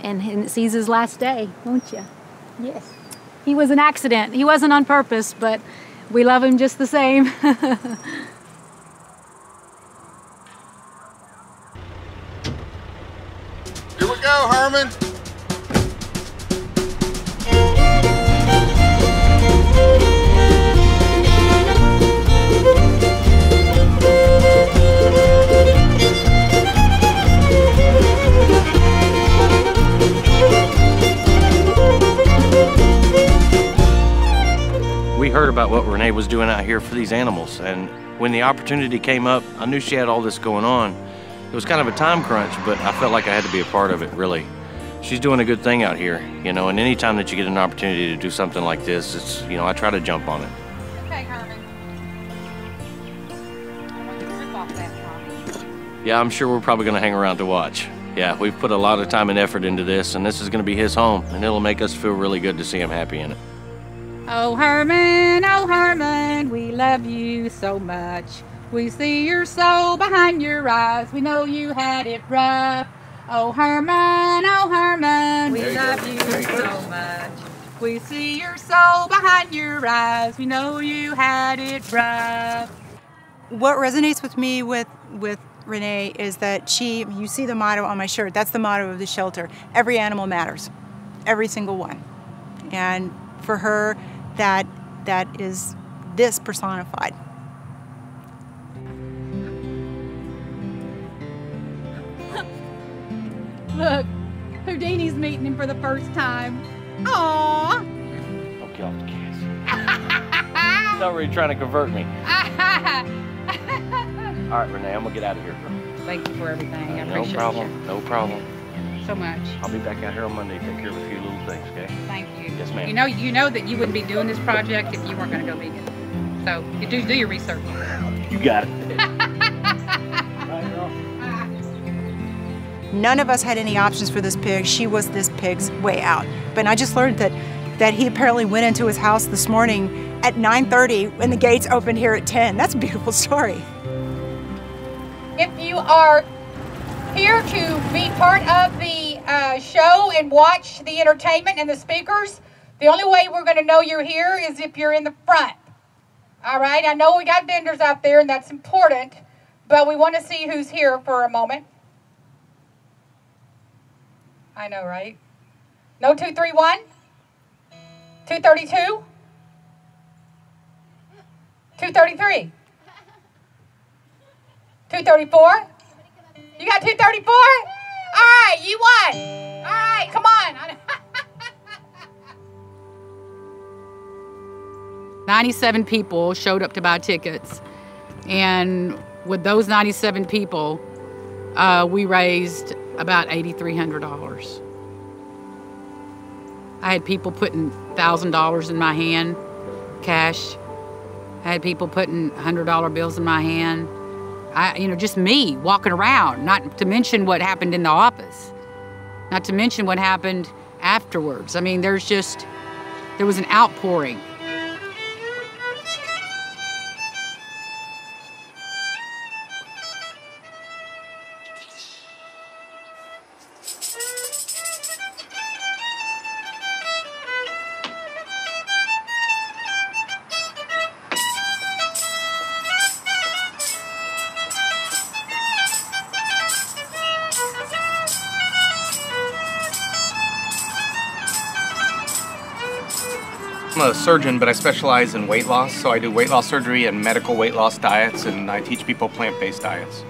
and, and sees his last day, won't you? Yes. He was an accident. He wasn't on purpose, but we love him just the same. Here we go, Herman. We heard about what Renee was doing out here for these animals, and when the opportunity came up, I knew she had all this going on. It was kind of a time crunch, but I felt like I had to be a part of it, really. She's doing a good thing out here, you know, and any time that you get an opportunity to do something like this, it's, you know, I try to jump on it. Okay, Herman. Rip off that Herman. Yeah, I'm sure we're probably gonna hang around to watch. Yeah, we've put a lot of time and effort into this, and this is gonna be his home, and it'll make us feel really good to see him happy in it. Oh, Herman, oh, Herman, we love you so much. We see your soul behind your eyes. We know you had it rough. Oh, Herman, oh, Herman, we love you so much. We see your soul behind your eyes. We know you had it rough. What resonates with me with, with Renee is that she, you see the motto on my shirt, that's the motto of the shelter. Every animal matters, every single one. And for her, that that is this personified. Look, Houdini's meeting him for the first time. Aww. Don't get off the gas. He's already trying to convert me. All right, Renee, I'm gonna get out of here. Thank you for everything. I appreciate it. No problem. No problem. So much. I'll be back out here on Monday to take care of a few little things, okay? Thank you. Yes, ma'am. You know, you know that you wouldn't be doing this project if you weren't going to go vegan. So you do do your research. You got it. Bye, girl. Bye. None of us had any options for this pig. She was this pig's way out. But I just learned that that he apparently went into his house this morning at nine thirty when the gates opened here at ten. That's a beautiful story. If you are here to be part of the uh, show and watch the entertainment and the speakers, the only way we're going to know you're here is if you're in the front. All right, I know we got vendors out there and that's important, but we want to see who's here for a moment. I know, right? No two three one? two thirty-two? two thirty-three? two thirty-four? You got two thirty-four? All right, you won. All right, come on. ninety-seven people showed up to buy tickets. And with those ninety-seven people, uh, we raised about eight thousand three hundred dollars. I had people putting one thousand dollars in my hand, cash. I had people putting one hundred dollar bills in my hand. I, you know, just me walking around, not to mention what happened in the office, not to mention what happened afterwards. I mean, there's just, there was an outpouring. I'm a surgeon, but I specialize in weight loss, so I do weight loss surgery and medical weight loss diets, and I teach people plant-based diets.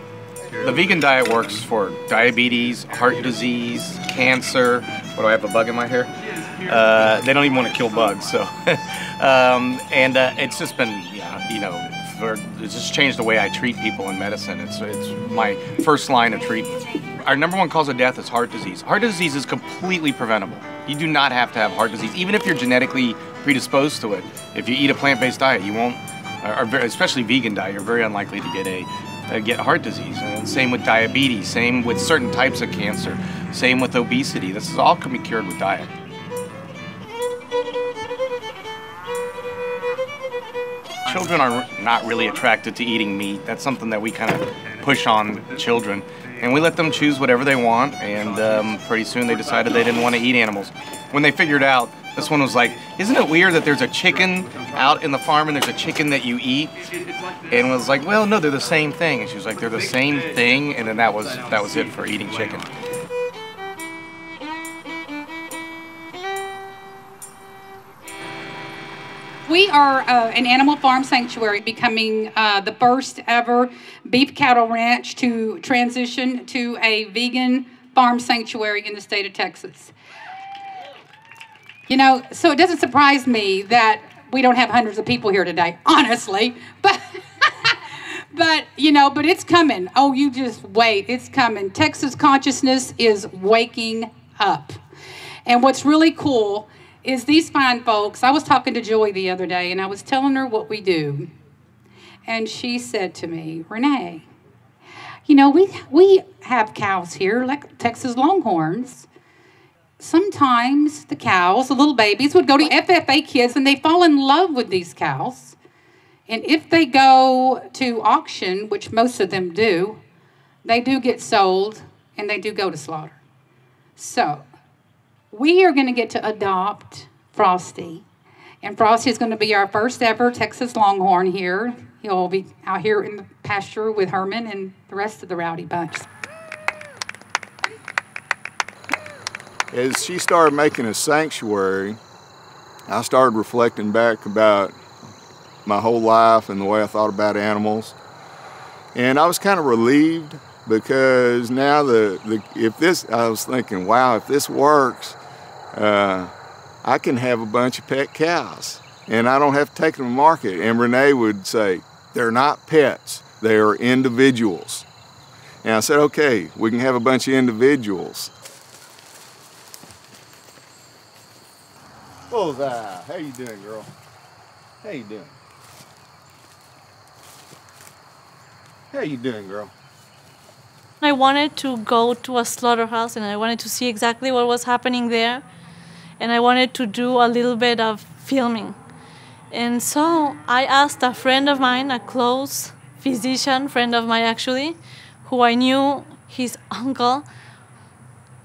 The vegan diet works for diabetes, heart disease, cancer. What, do I have a bug in my hair? Uh, they don't even want to kill bugs, so. um, and uh, it's just been, yeah, you know, for, it's just changed the way I treat people in medicine. It's, it's my first line of treatment. Our number one cause of death is heart disease. Heart disease is completely preventable. You do not have to have heart disease, even if you're genetically predisposed to it. If you eat a plant-based diet, you won't, or, or especially vegan diet, you're very unlikely to get a uh, get heart disease. And same with diabetes, same with certain types of cancer, same with obesity. This is all can be cured with diet. Children are not really attracted to eating meat. That's something that we kind of push on children. And we let them choose whatever they want, and um, pretty soon they decided they didn't want to eat animals. When they figured out, this one was like, isn't it weird that there's a chicken out in the farm and there's a chicken that you eat? And was like, well, no, they're the same thing. And she was like, they're the same thing, and then that was, that was it for eating chicken. We are uh, an animal farm sanctuary, becoming uh, the first ever beef cattle ranch to transition to a vegan farm sanctuary in the state of Texas. You know, so it doesn't surprise me that we don't have hundreds of people here today, honestly. But, but you know, but it's coming. Oh, you just wait. It's coming. Texas consciousness is waking up. And what's really cool is these fine folks. I was talking to Joy the other day, and I was telling her what we do. And she said to me, Renee, you know, we, we have cows here, like Texas Longhorns. Sometimes the cows, the little babies, would go to F F A kids, and they fall in love with these cows. And if they go to auction, which most of them do, they do get sold, and they do go to slaughter. So we are going to get to adopt Frosty. And Frosty is going to be our first ever Texas Longhorn here. He'll be out here in the pasture with Herman and the rest of the rowdy bunch. As she started making a sanctuary, I started reflecting back about my whole life and the way I thought about animals. And I was kind of relieved because now the, the if this, I was thinking, wow, if this works, Uh, I can have a bunch of pet cows, and I don't have to take them to market. And Renee would say, they're not pets, they are individuals. And I said, okay, we can have a bunch of individuals. Oh, that. How you doing, girl? How you doing? How you doing, girl? I wanted to go to a slaughterhouse, and I wanted to see exactly what was happening there. And I wanted to do a little bit of filming. And so I asked a friend of mine, a close physician friend of mine actually, who I knew, his uncle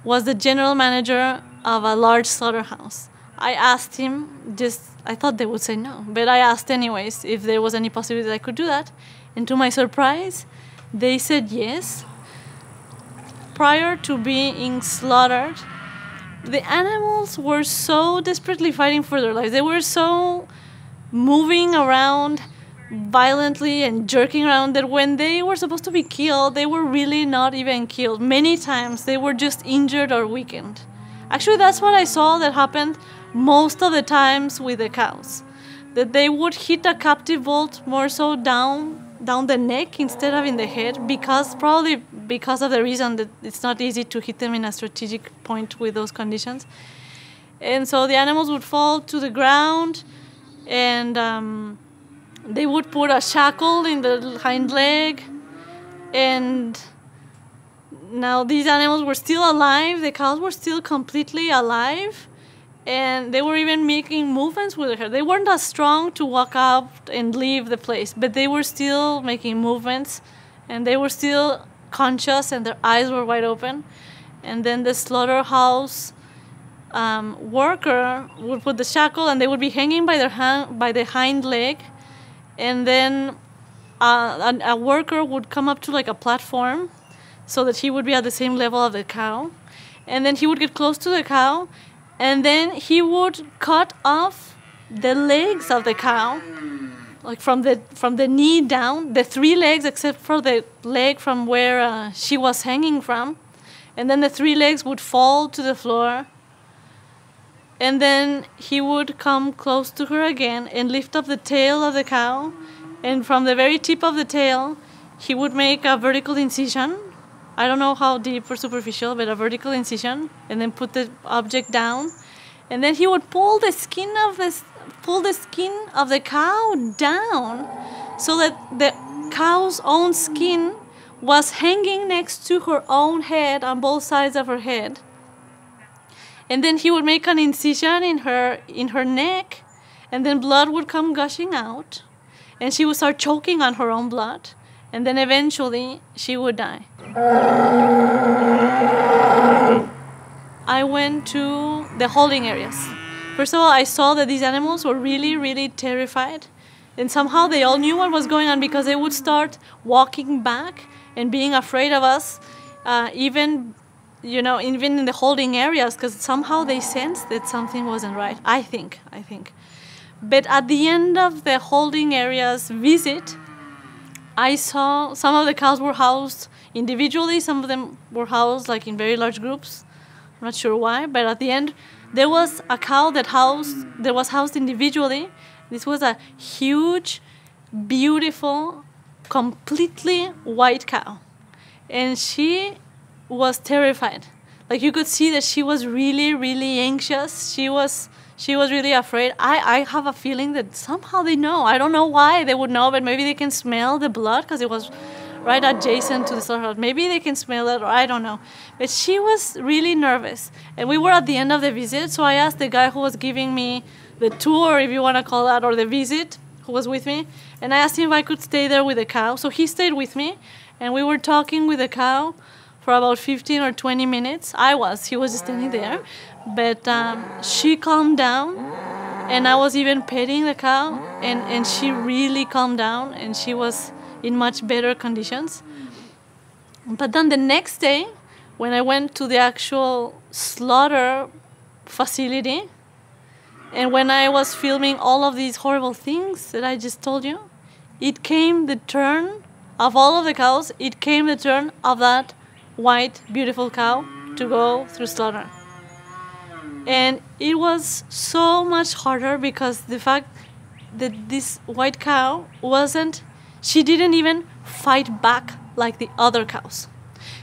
was the general manager of a large slaughterhouse. I asked him, just, I thought they would say no, but I asked anyways if there was any possibility that I could do that. And to my surprise, they said yes. Prior to being slaughtered, the animals were so desperately fighting for their lives. They were so moving around violently and jerking around that when they were supposed to be killed, they were really not even killed. Many times they were just injured or weakened. Actually, that's what I saw that happened most of the times with the cows, that they would hit a captive bolt more so down down the neck instead of in the head, because probably because of the reason that it's not easy to hit them in a strategic point with those conditions. And so the animals would fall to the ground, and um, they would put a shackle in the hind leg. And now these animals were still alive, the cows were still completely alive, and they were even making movements with her. They weren't as strong to walk up and leave the place, but they were still making movements, and they were still conscious, and their eyes were wide open. And then the slaughterhouse um, worker would put the shackle, and they would be hanging by their hand, by the hind leg. And then uh, a, a worker would come up to like a platform so that he would be at the same level of the cow. And then he would get close to the cow, and then he would cut off the legs of the cow, like from the, from the knee down, the three legs except for the leg from where uh, she was hanging from. And then the three legs would fall to the floor. And then he would come close to her again and lift up the tail of the cow. And from the very tip of the tail, he would make a vertical incision. I don't know how deep or superficial, but a vertical incision, and then put the object down. And then he would pull the skin of this, pull the skin of the cow down so that the cow's own skin was hanging next to her own head on both sides of her head. And then he would make an incision in her, in her neck, and then blood would come gushing out, and she would start choking on her own blood, and then eventually she would die. I went to the holding areas. First of all, I saw that these animals were really, really terrified. And somehow they all knew what was going on, because they would start walking back and being afraid of us, uh, even, you know, even in the holding areas, because somehow they sensed that something wasn't right. I think, I think. But at the end of the holding areas visit, I saw some of the cows were housed individually, some of them were housed like in very large groups. I'm not sure why, but at the end there was a cow that housed that was housed individually. This was a huge, beautiful, completely white cow. And she was terrified. Like, you could see that she was really, really anxious. She was She was really afraid. I, I have a feeling that somehow they know. I don't know why they would know, but maybe they can smell the blood, because it was right adjacent to the slaughterhouse. Maybe they can smell it, or I don't know. But she was really nervous. And we were at the end of the visit, so I asked the guy who was giving me the tour, if you want to call that, or the visit, who was with me. And I asked him if I could stay there with the cow. So he stayed with me, and we were talking with the cow for about fifteen or twenty minutes. I was, he was just standing there. But um, she calmed down, and I was even petting the cow, and, and she really calmed down, and she was in much better conditions. But then the next day, when I went to the actual slaughter facility, and when I was filming all of these horrible things that I just told you, it came the turn of all of the cows, it came the turn of that white, beautiful cow to go through slaughter. And it was so much harder, because the fact that this white cow wasn't, she didn't even fight back like the other cows.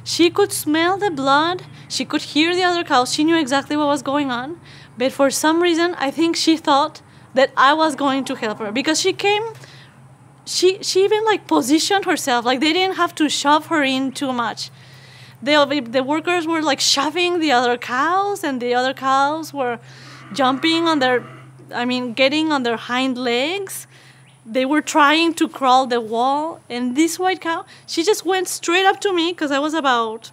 She could smell the blood. She could hear the other cows. She knew exactly what was going on. But for some reason, I think she thought that I was going to help her. Because she came, she, she even like positioned herself. Like they didn't have to shove her in too much. The, the workers were like shoving the other cows, and the other cows were jumping on their, I mean, getting on their hind legs. They were trying to crawl the wall. And this white cow, she just went straight up to me because I was about,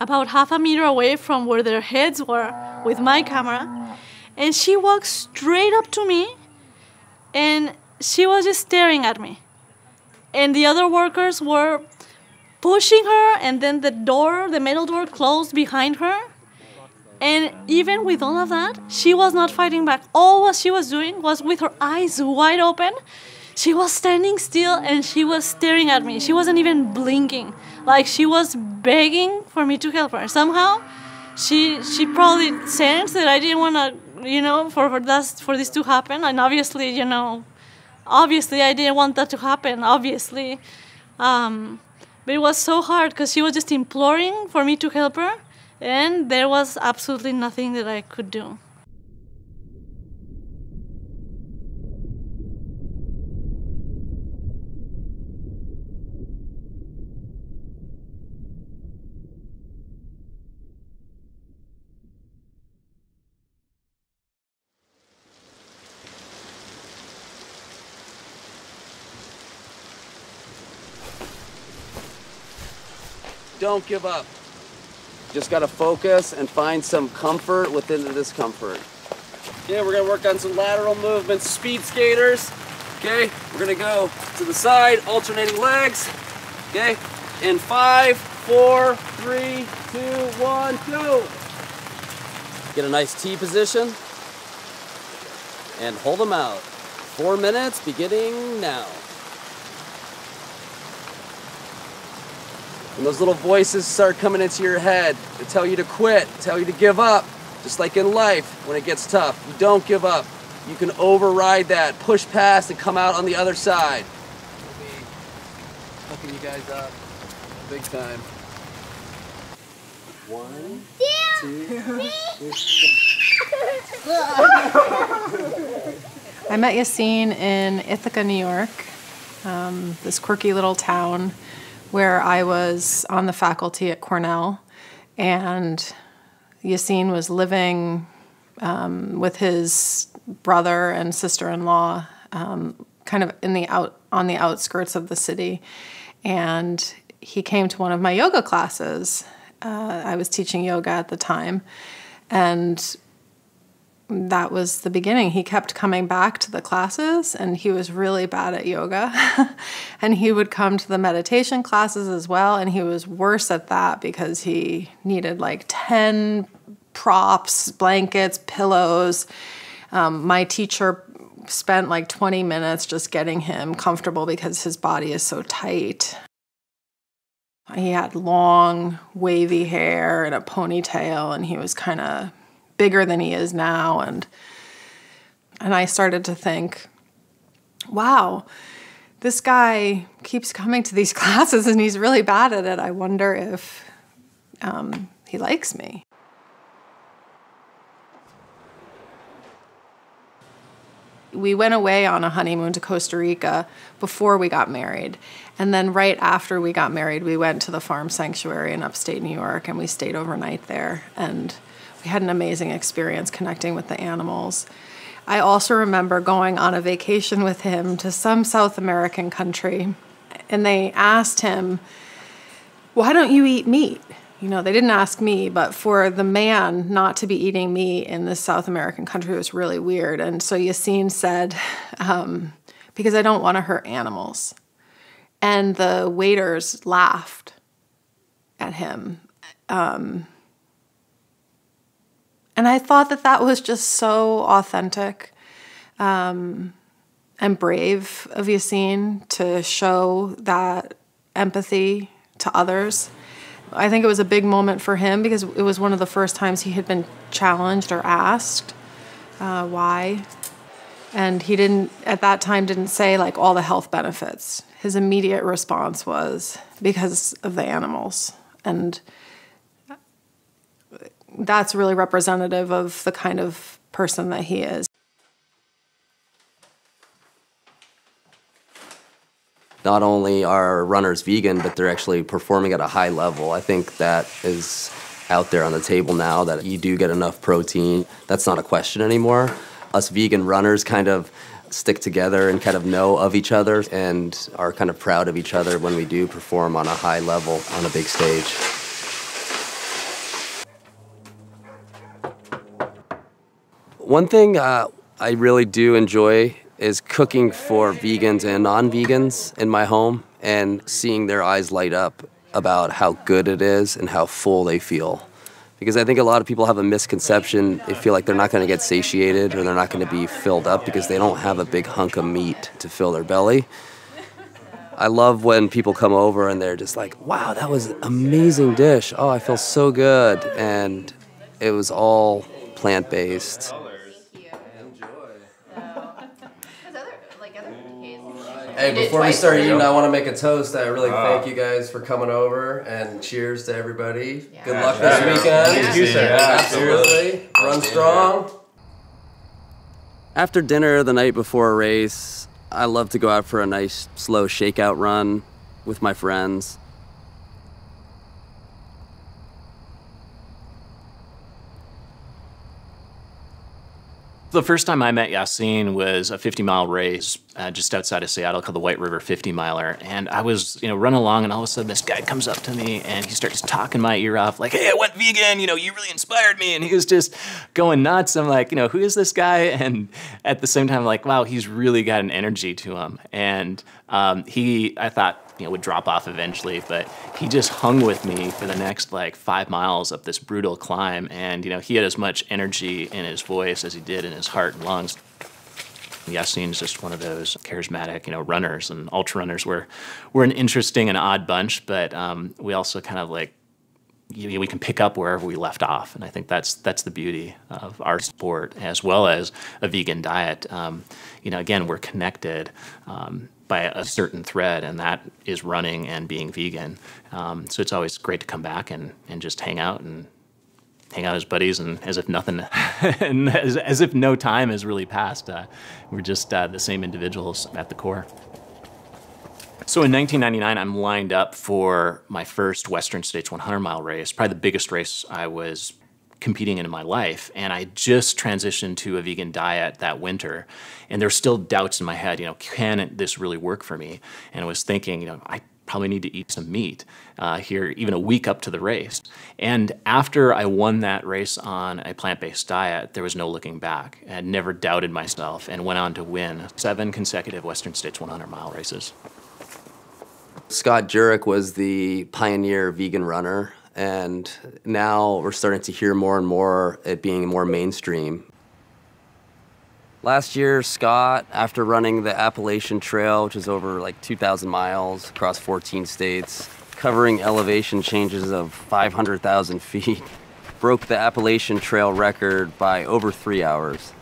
about half a meter away from where their heads were with my camera. And she walked straight up to me, and she was just staring at me. And the other workers were pushing her, and then the door, the metal door, closed behind her. And even with all of that, she was not fighting back. All what she was doing was with her eyes wide open. She was standing still, and she was staring at me. She wasn't even blinking. Like she was begging for me to help her. Somehow, she she probably sensed that I didn't want to, you know, for for this for this to happen. And obviously, you know, obviously I didn't want that to happen. Obviously, um, but it was so hard because she was just imploring for me to help her, and there was absolutely nothing that I could do. Don't give up. Just gotta focus and find some comfort within the discomfort. Yeah, we're gonna work on some lateral movements. Speed skaters, okay? We're gonna go to the side, alternating legs, okay? In five, four, three, two, one, go. Get a nice T position and hold them out. Four minutes beginning now. And those little voices start coming into your head to tell you to quit, tell you to give up. Just like in life, when it gets tough, you don't give up. You can override that, push past, and come out on the other side. We'll be hooking you guys up big time. One, two, two three. I met Yassine in Ithaca, New York, um, this quirky little town where I was on the faculty at Cornell, and Yassine was living um, with his brother and sister-in-law, um, kind of in the out on the outskirts of the city. And he came to one of my yoga classes. Uh, I was teaching yoga at the time, and that was the beginning. He kept coming back to the classes, and he was really bad at yoga. And he would come to the meditation classes as well, and he was worse at that because he needed like ten props, blankets, pillows. Um, my teacher spent like twenty minutes just getting him comfortable because his body is so tight. He had long, wavy hair and a ponytail, and he was kind of bigger than he is now. And and I started to think, wow, this guy keeps coming to these classes and he's really bad at it. I wonder if um, he likes me. We went away on a honeymoon to Costa Rica before we got married. And then right after we got married, we went to the farm sanctuary in upstate New York, and we stayed overnight there. And I had an amazing experience connecting with the animals. I also remember going on a vacation with him to some South American country, and they asked him, why don't you eat meat? You know, they didn't ask me, but for the man not to be eating meat in this South American country was really weird. And so Yassine said, um, because I don't want to hurt animals. And the waiters laughed at him. Um, And I thought that that was just so authentic um, and brave of Yassine to show that empathy to others. I think it was a big moment for him because it was one of the first times he had been challenged or asked uh, why. And he didn't, at that time, didn't say like all the health benefits. His immediate response was because of the animals. And that's really representative of the kind of person that he is. Not only are runners vegan, but they're actually performing at a high level. I think that is out there on the table now, that you do get enough protein. That's not a question anymore. Us vegan runners kind of stick together and kind of know of each other and are kind of proud of each other when we do perform on a high level on a big stage. One thing uh, I really do enjoy is cooking for vegans and non-vegans in my home and seeing their eyes light up about how good it is and how full they feel. Because I think a lot of people have a misconception. They feel like they're not gonna get satiated or they're not gonna be filled up because they don't have a big hunk of meat to fill their belly. I love when people come over and they're just like, wow, that was an amazing dish. Oh, I feel so good. And it was all plant-based. Hey, before we start eating, I want to make a toast. I really uh, thank you guys for coming over, and cheers to everybody. Yeah. Good luck yeah. this weekend. Thank you, sir. Absolutely. Run strong. After dinner the night before a race, I love to go out for a nice, slow shakeout run with my friends. The first time I met Yasin was a fifty mile race uh, just outside of Seattle called the White River Fifty Miler. And I was, you know, running along, and all of a sudden this guy comes up to me and he starts talking my ear off, like, hey, I went vegan, you know, you really inspired me. And he was just going nuts. I'm like, you know, who is this guy? And at the same time, like, wow, he's really got an energy to him. And um, he, I thought, you know, would drop off eventually, but he just hung with me for the next like five miles up this brutal climb. And, you know, he had as much energy in his voice as he did in his heart and lungs. Yasin's just one of those charismatic, you know, runners, and ultra runners were, were an interesting and odd bunch, but um, we also kind of like, you know, we can pick up wherever we left off. And I think that's, that's the beauty of our sport as well as a vegan diet. Um, you know, again, we're connected um, by a certain thread, and that is running and being vegan. Um, so it's always great to come back and, and just hang out and hang out as buddies, and as if nothing, and as, as if no time has really passed. Uh, we're just uh, the same individuals at the core. So in nineteen ninety-nine, I'm lined up for my first Western States one hundred mile race, probably the biggest race I was competing in my life, and I just transitioned to a vegan diet that winter, and there's still doubts in my head, you know, can this really work for me? And I was thinking, you know, I probably need to eat some meat uh, here even a week up to the race. And after I won that race on a plant-based diet, there was no looking back. I had never doubted myself and went on to win seven consecutive Western States one hundred mile races. Scott Jurek was the pioneer vegan runner. And now we're starting to hear more and more it being more mainstream. Last year, Scott, after running the Appalachian Trail, which is over like two thousand miles across fourteen states, covering elevation changes of five hundred thousand feet, broke the Appalachian Trail record by over three hours.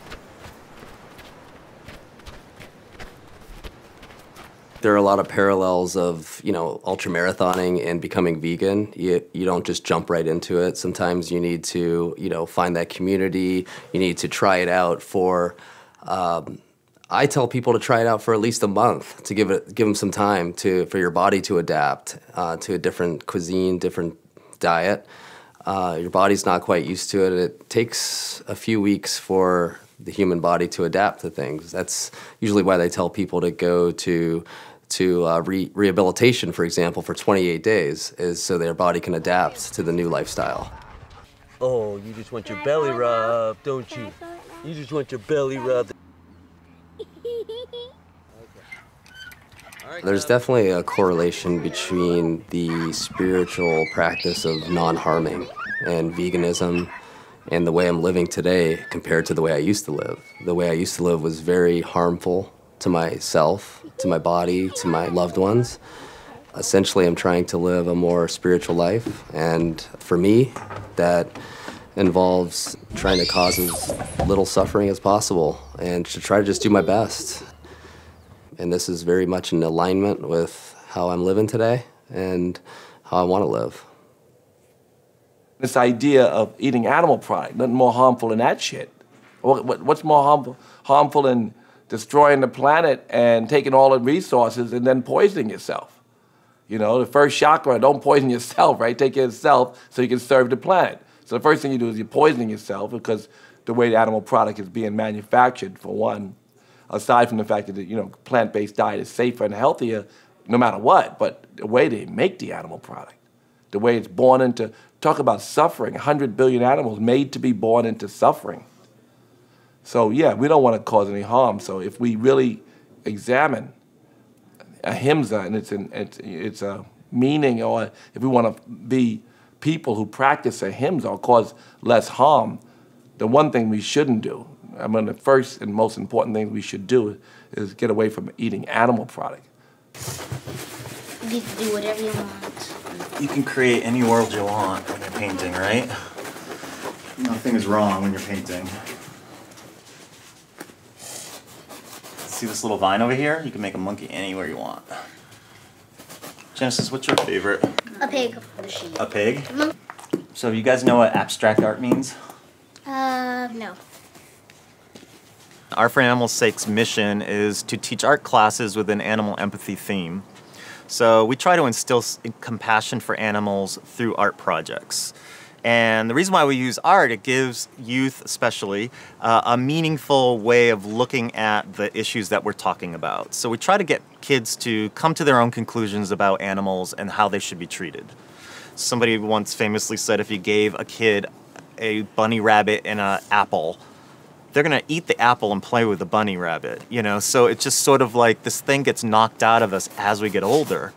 There are a lot of parallels of, you know, ultramarathoning and becoming vegan. You, you don't just jump right into it. Sometimes you need to, you know, find that community. You need to try it out for, um, I tell people to try it out for at least a month, to give it, give them some time to, for your body to adapt uh, to a different cuisine, different diet. Uh, your body's not quite used to it. It takes a few weeks for the human body to adapt to things. That's usually why they tell people to go to to uh, re rehabilitation, for example, for twenty-eight days, is so their body can adapt to the new lifestyle. Oh, you just want your belly rubbed, don't you? You just want your belly rubbed. There's definitely a correlation between the spiritual practice of non-harming and veganism and the way I'm living today compared to the way I used to live. The way I used to live was very harmful to myself, to my body, to my loved ones. Essentially, I'm trying to live a more spiritual life, and for me, that involves trying to cause as little suffering as possible and to try to just do my best. And this is very much in alignment with how I'm living today and how I want to live. This idea of eating animal product, nothing more harmful than that shit. What's more harmful, harmful than destroying the planet and taking all the resources and then poisoning yourself? You know, the first chakra, don't poison yourself, right? Take care of yourself so you can serve the planet. So the first thing you do is you're poisoning yourself because the way the animal product is being manufactured, for one, aside from the fact that, you know, plant-based diet is safer and healthier no matter what, but the way they make the animal product, the way it's born into, talk about suffering, one hundred billion animals made to be born into suffering. So yeah, we don't want to cause any harm. So if we really examine ahimsa and its, an, it's, it's a meaning, or if we want to be people who practice ahimsa or cause less harm, the one thing we shouldn't do, I mean, the first and most important thing we should do is get away from eating animal product. You can do whatever you want. You can create any world you want when you're painting, right? Nothing is wrong when you're painting. See this little vine over here? You can make a monkey anywhere you want. Genesis, what's your favorite? A pig. A pig? Mm-hmm. So you guys know what abstract art means? Uh, no. Art for Animals' Sake's mission is to teach art classes with an animal empathy theme. So we try to instill compassion for animals through art projects. And the reason why we use art, it gives youth especially uh, a meaningful way of looking at the issues that we're talking about. So we try to get kids to come to their own conclusions about animals and how they should be treated. Somebody once famously said if you gave a kid a bunny rabbit and an apple, they're gonna eat the apple and play with the bunny rabbit, you know? So it's just sort of like this thing gets knocked out of us as we get older.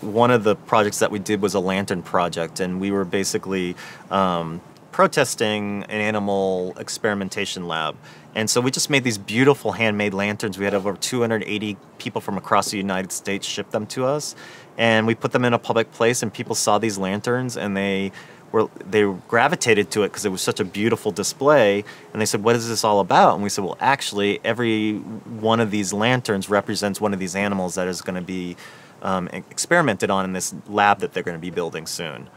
One of the projects that we did was a lantern project, and we were basically um, protesting an animal experimentation lab. And so we just made these beautiful handmade lanterns. We had over two hundred eighty people from across the United States ship them to us, and we put them in a public place, and people saw these lanterns, and they were they gravitated to it because it was such a beautiful display. And they said, what is this all about? And we said, well, actually, every one of these lanterns represents one of these animals that is going to be Um, experimented on in this lab that they're going to be building soon.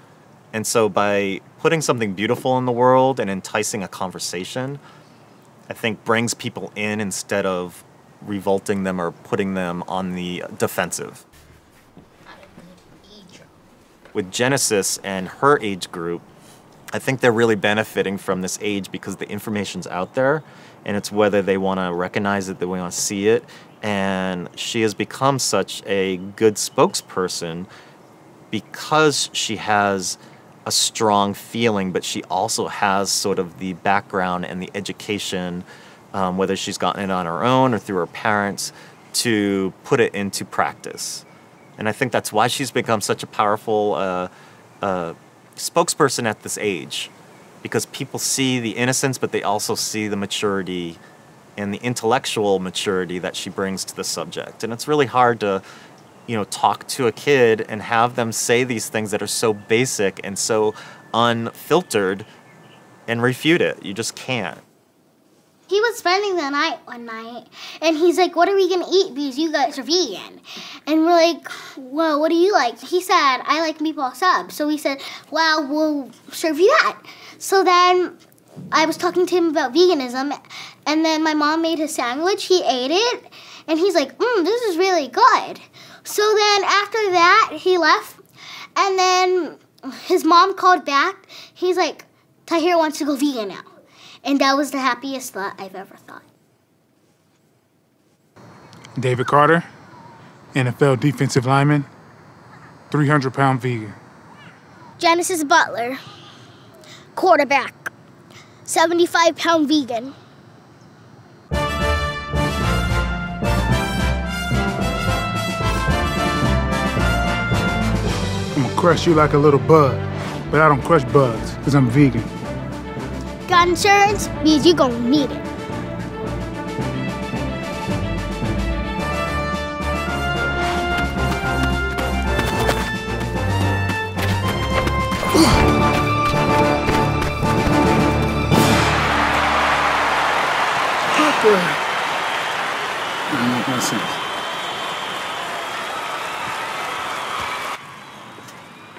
And so by putting something beautiful in the world and enticing a conversation, I think brings people in instead of revolting them or putting them on the defensive. With Genesis and her age group, I think they're really benefiting from this age because the information's out there, and it's whether they want to recognize it, they want to see it. And she has become such a good spokesperson because she has a strong feeling, but she also has sort of the background and the education, um, whether she's gotten it on her own or through her parents, to put it into practice. And I think that's why she's become such a powerful uh, uh, spokesperson at this age, because people see the innocence, but they also see the maturity and the intellectual maturity that she brings to the subject. And it's really hard to, you know, talk to a kid and have them say these things that are so basic and so unfiltered and refute it. You just can't. He was spending the night one night, and he's like, what are we gonna eat because you guys are vegan? And we're like, well, what do you like? He said, I like meatball sub. So we said, well, we'll serve you that. So then I was talking to him about veganism, and then my mom made his sandwich, he ate it, and he's like, mmm, this is really good. So then after that, he left, and then his mom called back. He's like, Tahir wants to go vegan now. And that was the happiest thought I've ever thought. David Carter, N F L defensive lineman, three hundred pound vegan. Genesis Butler, quarterback, seventy-five pound vegan. I'm gonna crush you like a little bug, but I don't crush bugs because I'm vegan. Got insurance? Because you're gonna need it.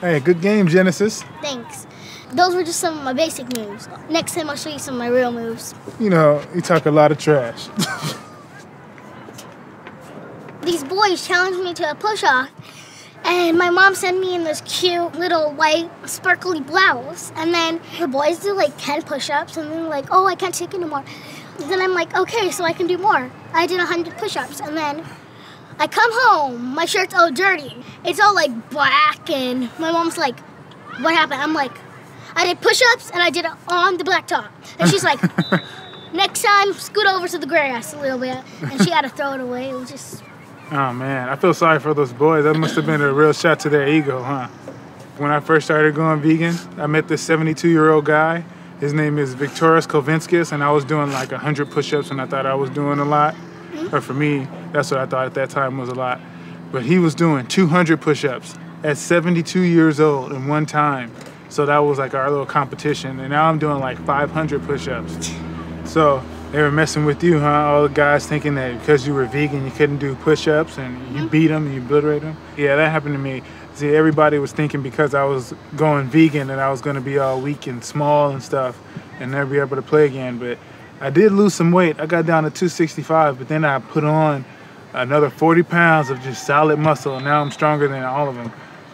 Hey, good game, Genesis. Thanks. those were just some of my basic moves. Next time I'll show you some of my real moves. You know, you talk a lot of trash. These boys challenged me to a push-off, and my mom sent me in this cute little white sparkly blouse. And then the boys do like ten push-ups, and then like, oh, I can't take it anymore. Then I'm like, okay, so I can do more. I did one hundred push-ups, and then I come home, my shirt's all dirty. It's all like black, and my mom's like, what happened? I'm like, I did push-ups, and I did it on the blacktop. And she's like, next time, scoot over to the grass a little bit. And she had to throw it away. It was just... Oh, man, I feel sorry for those boys. That must have been a real shot to their ego, huh? When I first started going vegan, I met this seventy-two-year-old guy. His name is Victoris Kovinskis, and I was doing like one hundred push-ups, and I thought I was doing a lot. Or for me, that's what I thought at that time was a lot. But he was doing two hundred push-ups at seventy-two years old in one time. So that was like our little competition. And now I'm doing like five hundred push-ups. So they were messing with you, huh? All the guys thinking that because you were vegan, you couldn't do push-ups and you beat them and you obliterate them. Yeah, that happened to me. See, everybody was thinking because I was going vegan that I was going to be all weak and small and stuff and never be able to play again. But I did lose some weight. I got down to two sixty-five, but then I put on another forty pounds of just solid muscle, and now I'm stronger than all of them.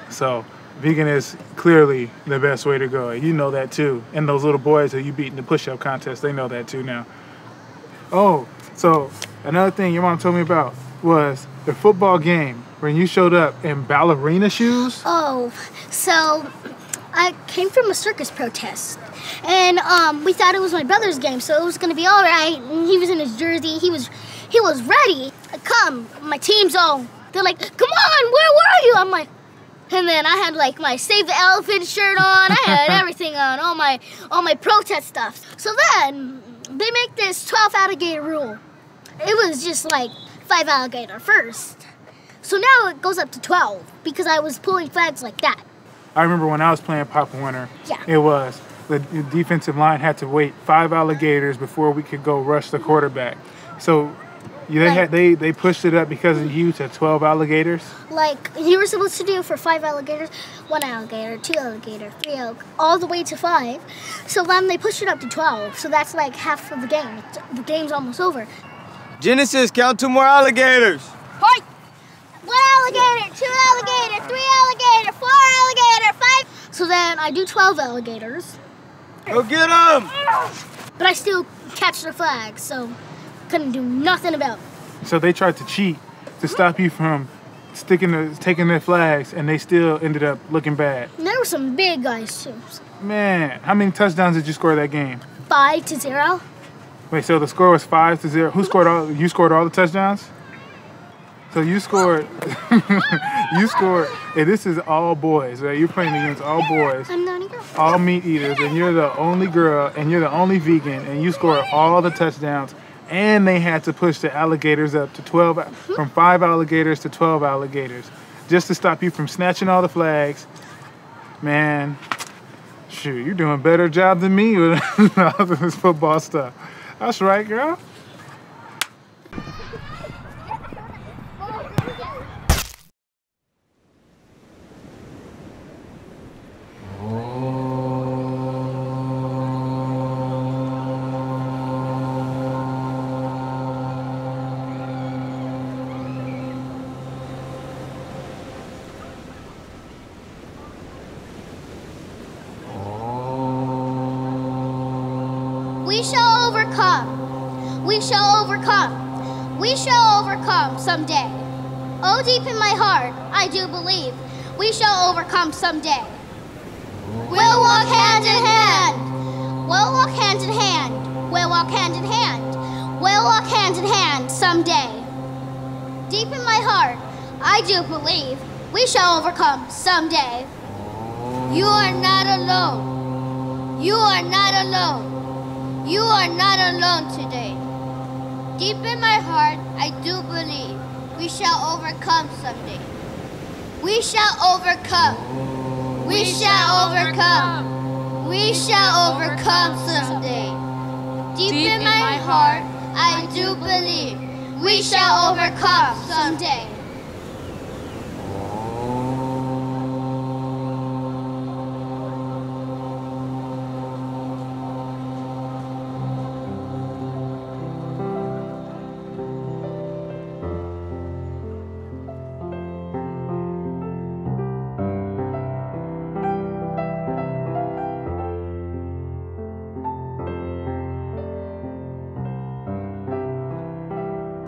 So vegan is clearly the best way to go. You know that too. And those little boys that you beat in the push-up contest, they know that too now. Oh, so another thing your mom told me about was the football game when you showed up in ballerina shoes. Oh, so I came from a circus protest. And um, we thought it was my brother's game, so it was going to be all right. And he was in his jersey. He was he was ready. Come, my team's all. They're like, come on, where were you? I'm like, and then I had like my Save the Elephant shirt on. I had everything on, all my, all my protest stuff. So then they make this twelve alligator rule. It was just like five alligator first. So now it goes up to twelve because I was pulling flags like that. I remember when I was playing Pop Warner, yeah. It was. The defensive line had to wait five alligators before we could go rush the quarterback. So they like, had, they, they pushed it up because of you to twelve alligators? Like, you were supposed to do for five alligators, one alligator, two alligator, three alligator, all the way to five. So then they pushed it up to twelve. So that's like half of the game. The game's almost over. Genesis, count two more alligators. Fight! One alligator, two alligator, three alligator, four alligator, five. So then I do twelve alligators. Go get them! But I still catch the flag, so couldn't do nothing about it. So they tried to cheat to stop you from sticking the, taking their flags, and they still ended up looking bad. And there were some big guys, too. Man, how many touchdowns did you score that game? Five to zero. Wait, so the score was five to zero. Who scored all, you scored all the touchdowns? So you scored, you scored, and this is all boys, right? You're playing against all boys. I'm the only girl. All meat eaters, and you're the only girl, and you're the only vegan, and you scored all the touchdowns, and they had to push the alligators up to twelve, mm-hmm. From five alligators to twelve alligators, just to stop you from snatching all the flags. Man, shoot, you're doing a better job than me with all this football stuff. That's right, girl. We shall overcome. We shall overcome. We shall overcome someday. Oh, deep in my heart, I do believe we shall overcome someday. We'll walk hand in hand. We'll walk hand in hand. We'll walk hand in hand. We'll walk hand in hand someday. Deep in my heart, I do believe we shall overcome someday. You are not alone. You are not alone. You are not alone today. Deep in my heart, I do believe we shall overcome someday. We shall overcome. We shall overcome. We shall overcome someday. Deep in my heart, I do believe we shall overcome someday.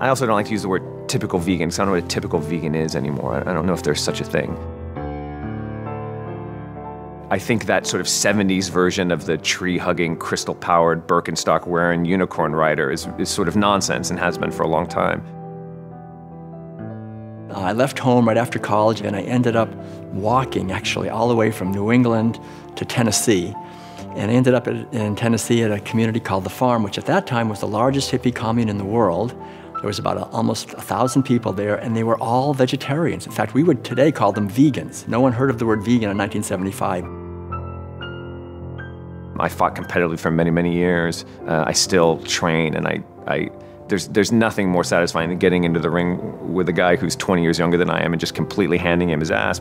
I also don't like to use the word typical vegan, because I don't know what a typical vegan is anymore. I don't know if there's such a thing. I think that sort of seventies version of the tree-hugging, crystal-powered, Birkenstock-wearing unicorn rider is, is sort of nonsense and has been for a long time. I left home right after college, and I ended up walking, actually, all the way from New England to Tennessee. And I ended up in Tennessee at a community called The Farm, which at that time was the largest hippie commune in the world. There was about a, almost a thousand people there, and they were all vegetarians. In fact, we would today call them vegans. No one heard of the word vegan in nineteen seventy-five. I fought competitively for many, many years. Uh, I still train, and I, I, there's, there's nothing more satisfying than getting into the ring with a guy who's twenty years younger than I am and just completely handing him his ass.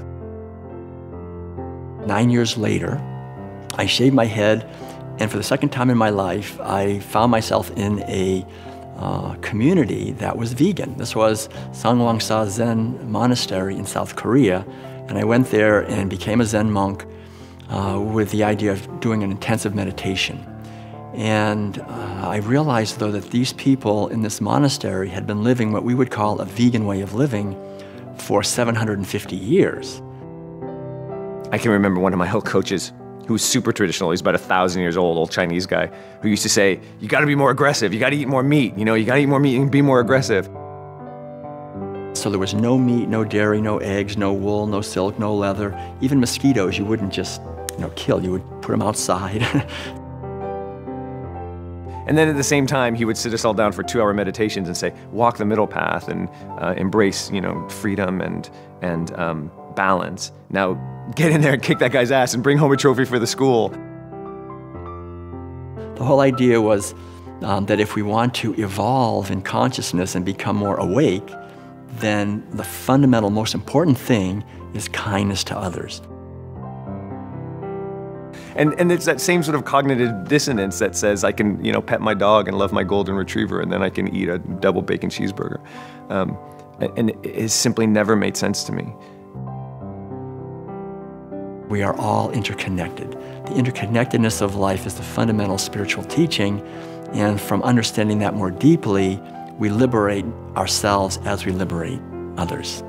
Nine years later, I shaved my head, and for the second time in my life, I found myself in a uh, community that was vegan. This was Songwangsa Zen Monastery in South Korea, and I went there and became a Zen monk uh, with the idea of doing an intensive meditation. And uh, I realized, though, that these people in this monastery had been living what we would call a vegan way of living for seven hundred fifty years. I can remember one of my health coaches who's super traditional. He's about a thousand years old, old Chinese guy, who used to say, you gotta be more aggressive, you gotta eat more meat, you know, you gotta eat more meat and be more aggressive. So there was no meat, no dairy, no eggs, no wool, no silk, no leather. Even mosquitoes you wouldn't just, you know, kill, you would put them outside. And then at the same time, he would sit us all down for two hour meditations and say, walk the middle path and uh, embrace, you know, freedom and, and um, balance. Now, get in there and kick that guy's ass and bring home a trophy for the school. The whole idea was um, that if we want to evolve in consciousness and become more awake, then the fundamental, most important thing is kindness to others. And, and it's that same sort of cognitive dissonance that says I can, you know, pet my dog and love my golden retriever, and then I can eat a double bacon cheeseburger. Um, and it has simply never made sense to me. We are all interconnected. The interconnectedness of life is the fundamental spiritual teaching, and from understanding that more deeply, we liberate ourselves as we liberate others.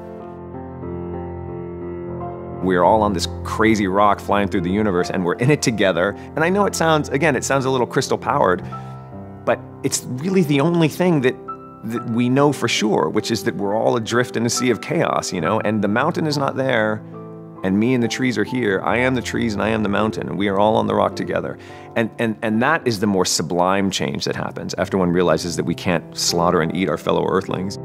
We're all on this crazy rock flying through the universe, and we're in it together. And I know it sounds, again, it sounds a little crystal powered, but it's really the only thing that, that we know for sure, which is that we're all adrift in a sea of chaos, you know, and the mountain is not there, and me and the trees are here. I am the trees and I am the mountain, and we are all on the rock together. And, and, and that is the more sublime change that happens after one realizes that we can't slaughter and eat our fellow earthlings.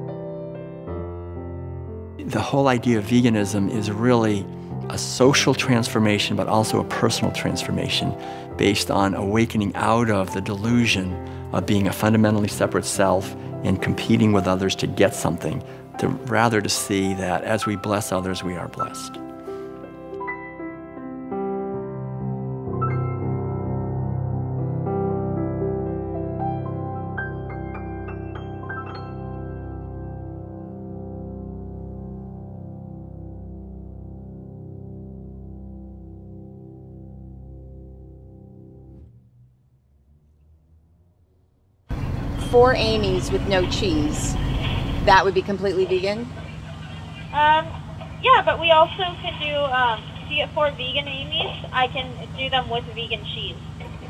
The whole idea of veganism is really a social transformation, but also a personal transformation based on awakening out of the delusion of being a fundamentally separate self and competing with others to get something, to rather to see that as we bless others, we are blessed. Four Amy's with no cheese, that would be completely vegan? Um, yeah, but we also can do, um, if you get four vegan Amy's, I can do them with vegan cheese.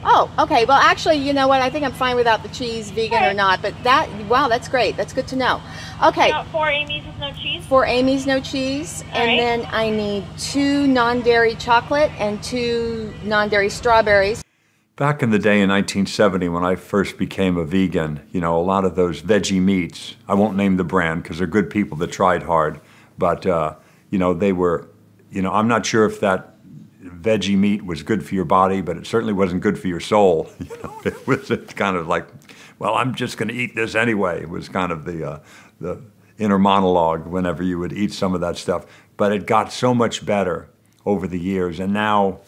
Oh, okay, well actually, you know what, I think I'm fine without the cheese, vegan right. or not, but that, wow, that's great, that's good to know. Okay. About four Amy's with no cheese? Four Amy's, no cheese, All and right. then I need two non-dairy chocolate and two non-dairy strawberries. Back in the day in nineteen seventy, when I first became a vegan, you know, a lot of those veggie meats, I won't name the brand because they're good people that tried hard, but, uh, you know, they were, you know, I'm not sure if that veggie meat was good for your body, but it certainly wasn't good for your soul. You know, it was kind of like, well, I'm just going to eat this anyway. It was kind of the, uh, the inner monologue whenever you would eat some of that stuff. But it got so much better over the years, and now,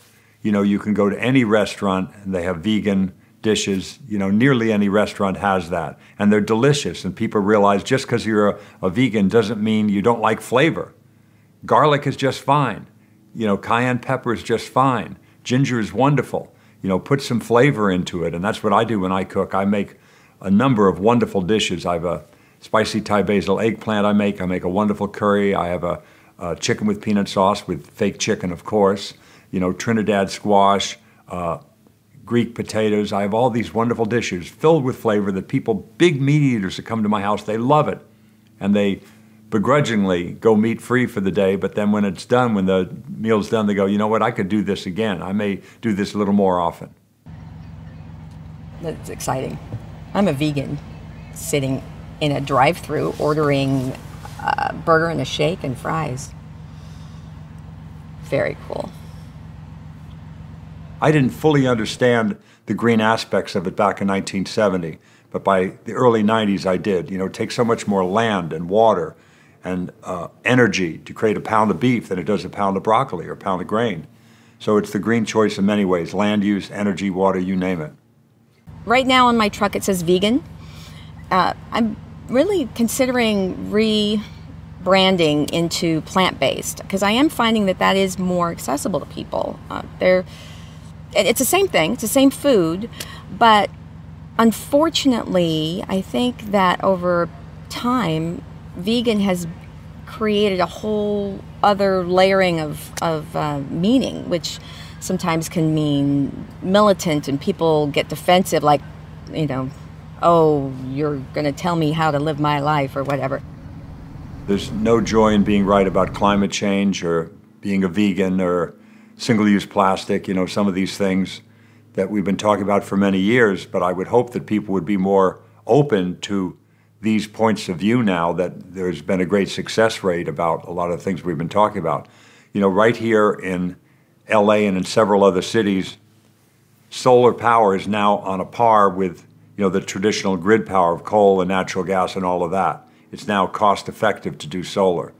you know, you can go to any restaurant and they have vegan dishes. You know, nearly any restaurant has that. And they're delicious. And people realize just because you're a, a vegan doesn't mean you don't like flavor. Garlic is just fine. You know, cayenne pepper is just fine. Ginger is wonderful. You know, put some flavor into it. And that's what I do when I cook. I make a number of wonderful dishes. I have a spicy Thai basil eggplant I make. I make a wonderful curry. I have a, a chicken with peanut sauce with fake chicken, of course. You know, Trinidad squash, uh, Greek potatoes. I have all these wonderful dishes filled with flavor that people, big meat eaters that come to my house, they love it. And they begrudgingly go meat-free for the day, but then when it's done, when the meal's done, they go, you know what, I could do this again. I may do this a little more often. That's exciting. I'm a vegan, sitting in a drive-thru ordering a burger and a shake and fries. Very cool. I didn't fully understand the green aspects of it back in nineteen seventy, but by the early nineties I did. You know, it takes so much more land and water and uh, energy to create a pound of beef than it does a pound of broccoli or a pound of grain. So it's the green choice in many ways, land use, energy, water, you name it. Right now on my truck it says vegan. Uh, I'm really considering rebranding into plant-based because I am finding that that is more accessible to people. Uh, they're, it's the same thing, it's the same food, but unfortunately, I think that over time, vegan has created a whole other layering of, of uh, meaning, which sometimes can mean militant, and people get defensive, like, you know, oh, you're going to tell me how to live my life or whatever. There's no joy in being right about climate change or being a vegan or single-use plastic, you know, some of these things that we've been talking about for many years, but I would hope that people would be more open to these points of view now that there's been a great success rate about a lot of things we've been talking about. You know, right here in L A and in several other cities, solar power is now on a par with, you know, the traditional grid power of coal and natural gas and all of that. It's now cost-effective to do solar.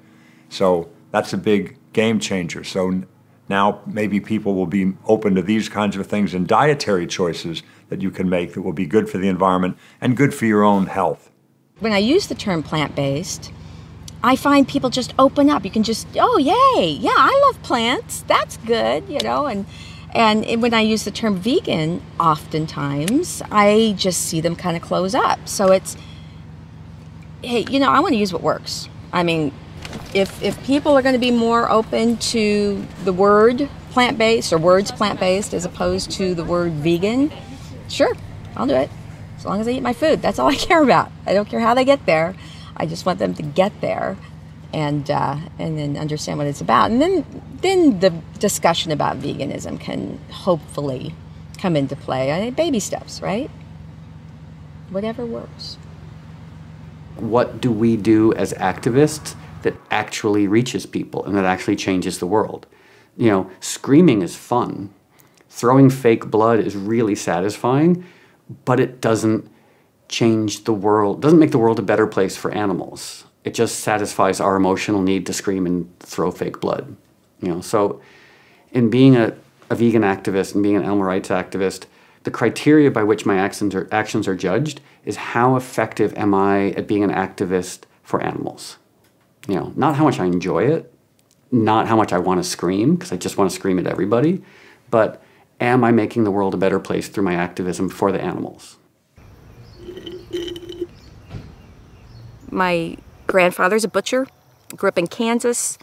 So that's a big game changer. So now maybe people will be open to these kinds of things and dietary choices that you can make that will be good for the environment and good for your own health. When I use the term plant-based, I find people just open up. You can just, oh, yay, yeah, I love plants. That's good, you know. And, and when I use the term vegan, oftentimes I just see them kind of close up. So it's, hey, you know, I want to use what works. I mean, If, if people are going to be more open to the word plant-based or words plant-based as opposed to the word vegan, sure, I'll do it. As long as I eat my food, that's all I care about. I don't care how they get there. I just want them to get there and, uh, and then understand what it's about. And then, then the discussion about veganism can hopefully come into play. I mean, baby steps, right? Whatever works. What do we do as activists that actually reaches people and that actually changes the world? You know, screaming is fun. Throwing fake blood is really satisfying, but it doesn't change the world, doesn't make the world a better place for animals. It just satisfies our emotional need to scream and throw fake blood. You know, so in being a, a vegan activist and being an animal rights activist, the criteria by which my actions are, actions are judged is how effective am I at being an activist for animals? You know, not how much I enjoy it, not how much I want to scream, because I just want to scream at everybody, but am I making the world a better place through my activism for the animals? My grandfather's a butcher, grew up in Kansas,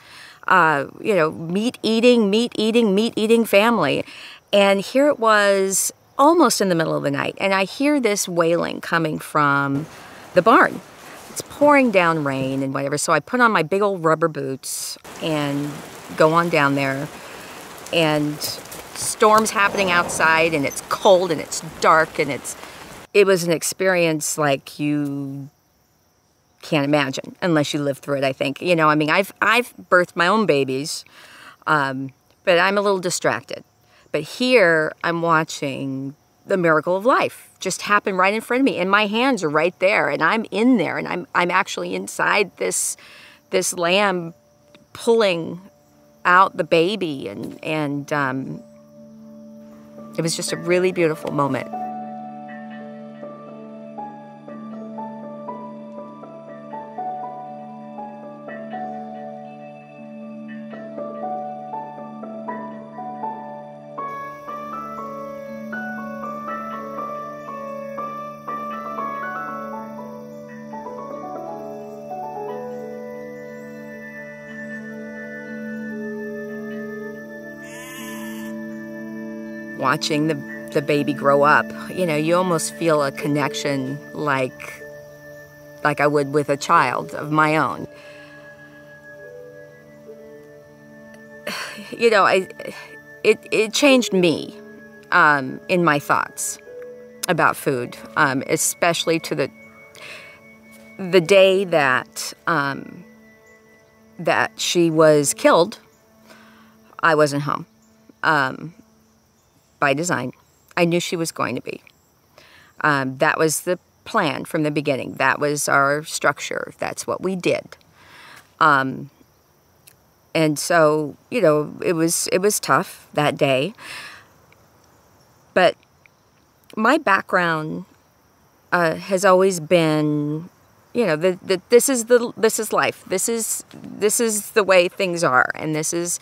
uh, you know, meat-eating, meat-eating, meat-eating family. And here it was almost in the middle of the night, and I hear this wailing coming from the barn. It's pouring down rain and whatever, so I put on my big old rubber boots and go on down there, and storm's happening outside and it's cold and it's dark and it's, it was an experience like you can't imagine unless you live through it, I think. You know, I mean, I've, I've birthed my own babies, um, but I'm a little distracted. But here I'm watching the miracle of life just happened right in front of me, and my hands are right there, and I'm in there, and I'm I'm actually inside this this lamb pulling out the baby, and and um, it was just a really beautiful moment. watching the, the baby grow up, you know, you almost feel a connection like, like I would with a child of my own. You know, I, it, it changed me um, in my thoughts about food, um, especially to the the day that um, that she was killed. I wasn't home um, by design. I knew she was going to be. Um, that was the plan from the beginning. That was our structure. That's what we did. Um, and so, you know, it was it was tough that day. But my background uh, has always been, you know, the, the, this is the this is life. This is this is the way things are, and this is.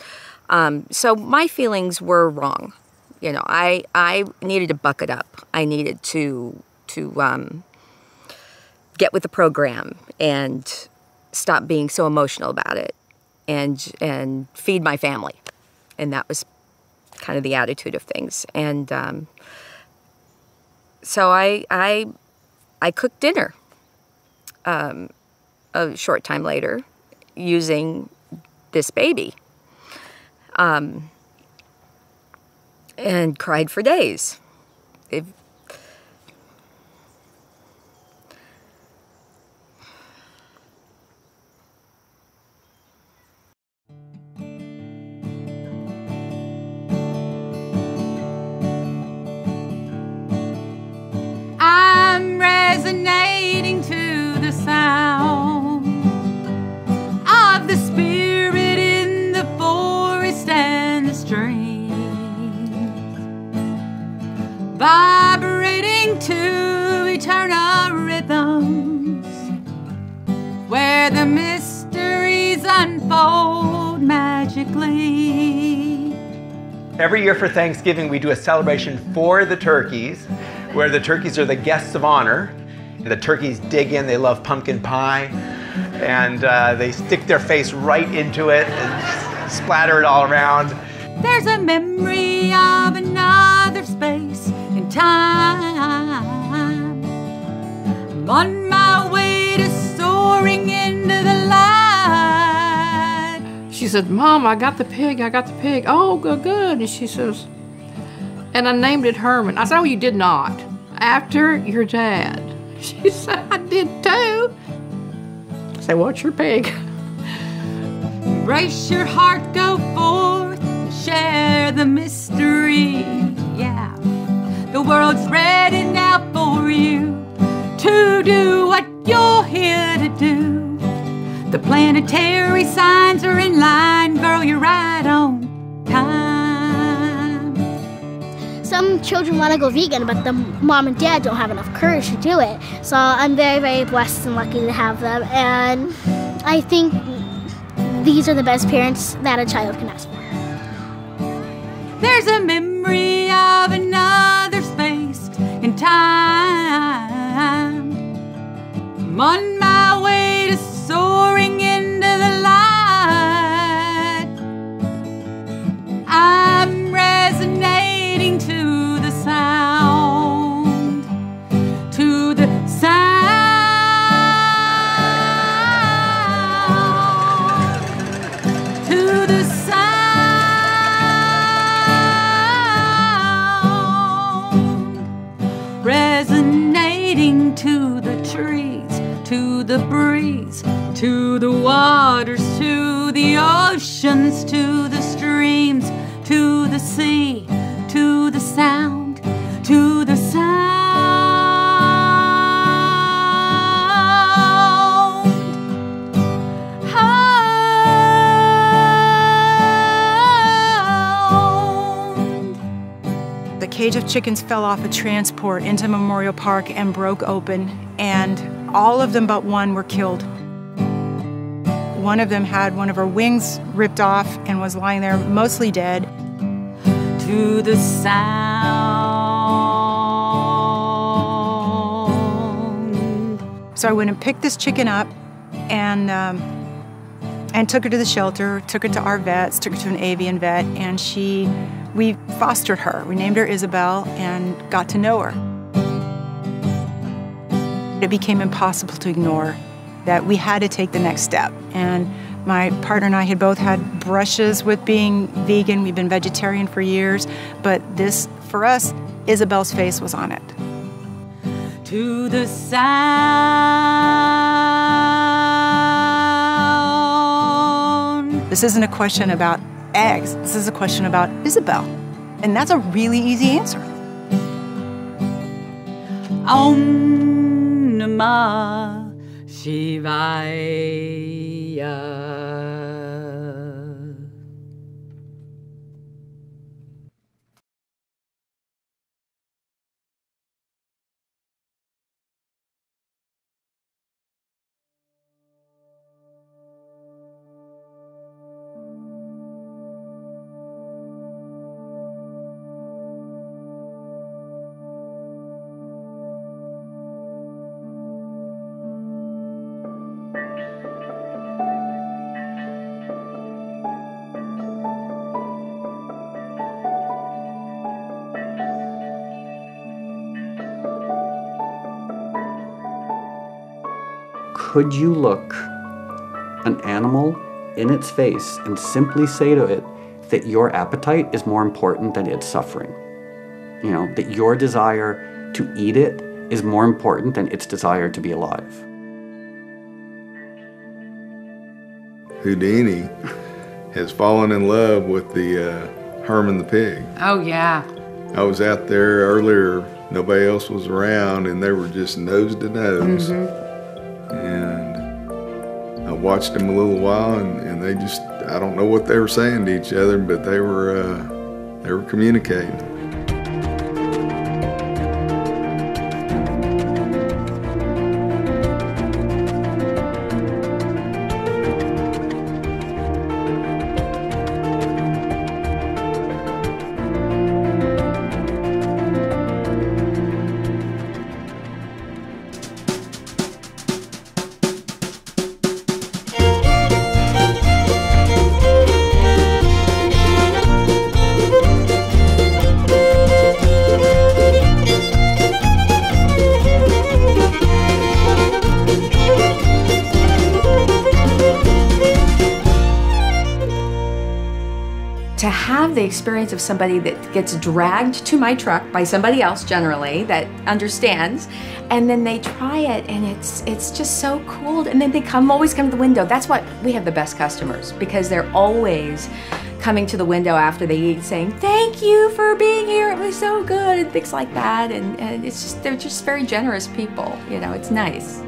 Um, so my feelings were wrong. You know, I I needed to buck it up. I needed to to um, get with the program and stop being so emotional about it, and and feed my family, and that was kind of the attitude of things, and. Um, So I, I, I cooked dinner um, a short time later using this baby um, and cried for days. It, I'm resonating to the sound of the spirit in the forest and the streams, vibrating to eternal rhythms where the mysteries unfold magically. Every year for Thanksgiving, we do a celebration for the turkeys, where the turkeys are the guests of honor. And the turkeys dig in, they love pumpkin pie, and uh, they stick their face right into it and splatter it all around. There's a memory of another space and time. I'm on my way to soaring into the light. She said, Mom, I got the pig, I got the pig. Oh, good, good. And she says, and I named it Herman. I said, oh, you did not. After your dad. She said, I did too. I said, what's your pig? Brace your heart, go forth, share the mystery, yeah. The world's ready now for you to do what you're here to do. The planetary signs are in line, girl, you're right on time. Some children want to go vegan, but the mom and dad don't have enough courage to do it. So I'm very, very blessed and lucky to have them. And I think these are the best parents that a child can ask for. There's a memory of another space and time. I'm on my way to soaring into the light. I'm resonating to the sound, to the sound, to the sound, resonating to the trees, to the breeze, to the waters, to the oceans, to the streams, to the sea. To the sound, to the sound. Hound. The cage of chickens fell off a transport into Memorial Park and broke open, and all of them but one were killed. One of them had one of her wings ripped off and was lying there mostly dead. To the sound. So I went and picked this chicken up, and um, and took her to the shelter, took her to our vets, took her to an avian vet, and she, we fostered her. We named her Isabel and got to know her. It became impossible to ignore that we had to take the next step. And my partner and I had both had brushes with being vegan. We've been vegetarian for years, but this, for us, Isabel's face was on it. To the sound. This isn't a question about eggs. This is a question about Isabel. And that's a really easy answer. Om Namah Shivaya. Could you look an animal in its face and simply say to it that your appetite is more important than its suffering? You know, that your desire to eat it is more important than its desire to be alive. Houdini has fallen in love with the uh, Herman the pig. Oh, yeah. I was out there earlier, nobody else was around, and they were just nose to nose. Mm-hmm. And I watched them a little while, and, and they just, I don't know what they were saying to each other, but they were, uh, they were communicating. To have the experience of somebody that gets dragged to my truck by somebody else generally that understands, and then they try it, and it's it's just so cool. And then they come, always come to the window. That's why we have the best customers, because they're always coming to the window after they eat saying, thank you for being here, it was so good, and things like that. And, and it's just, they're just very generous people, you know, it's nice.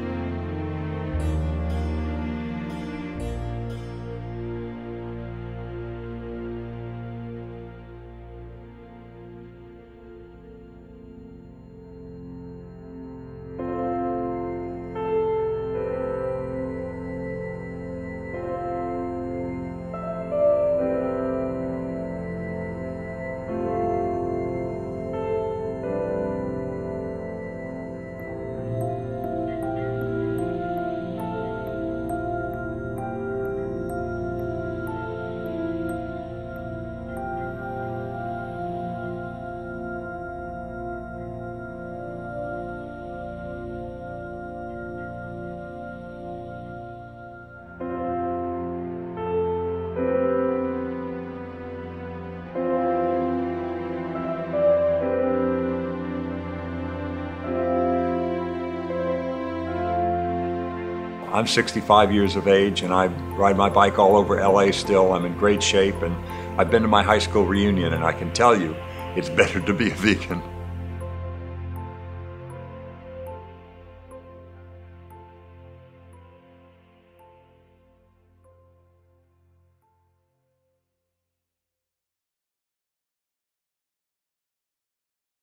I'm sixty-five years of age, and I ride my bike all over L A still. I'm in great shape, and I've been to my high school reunion, and I can tell you, it's better to be a vegan.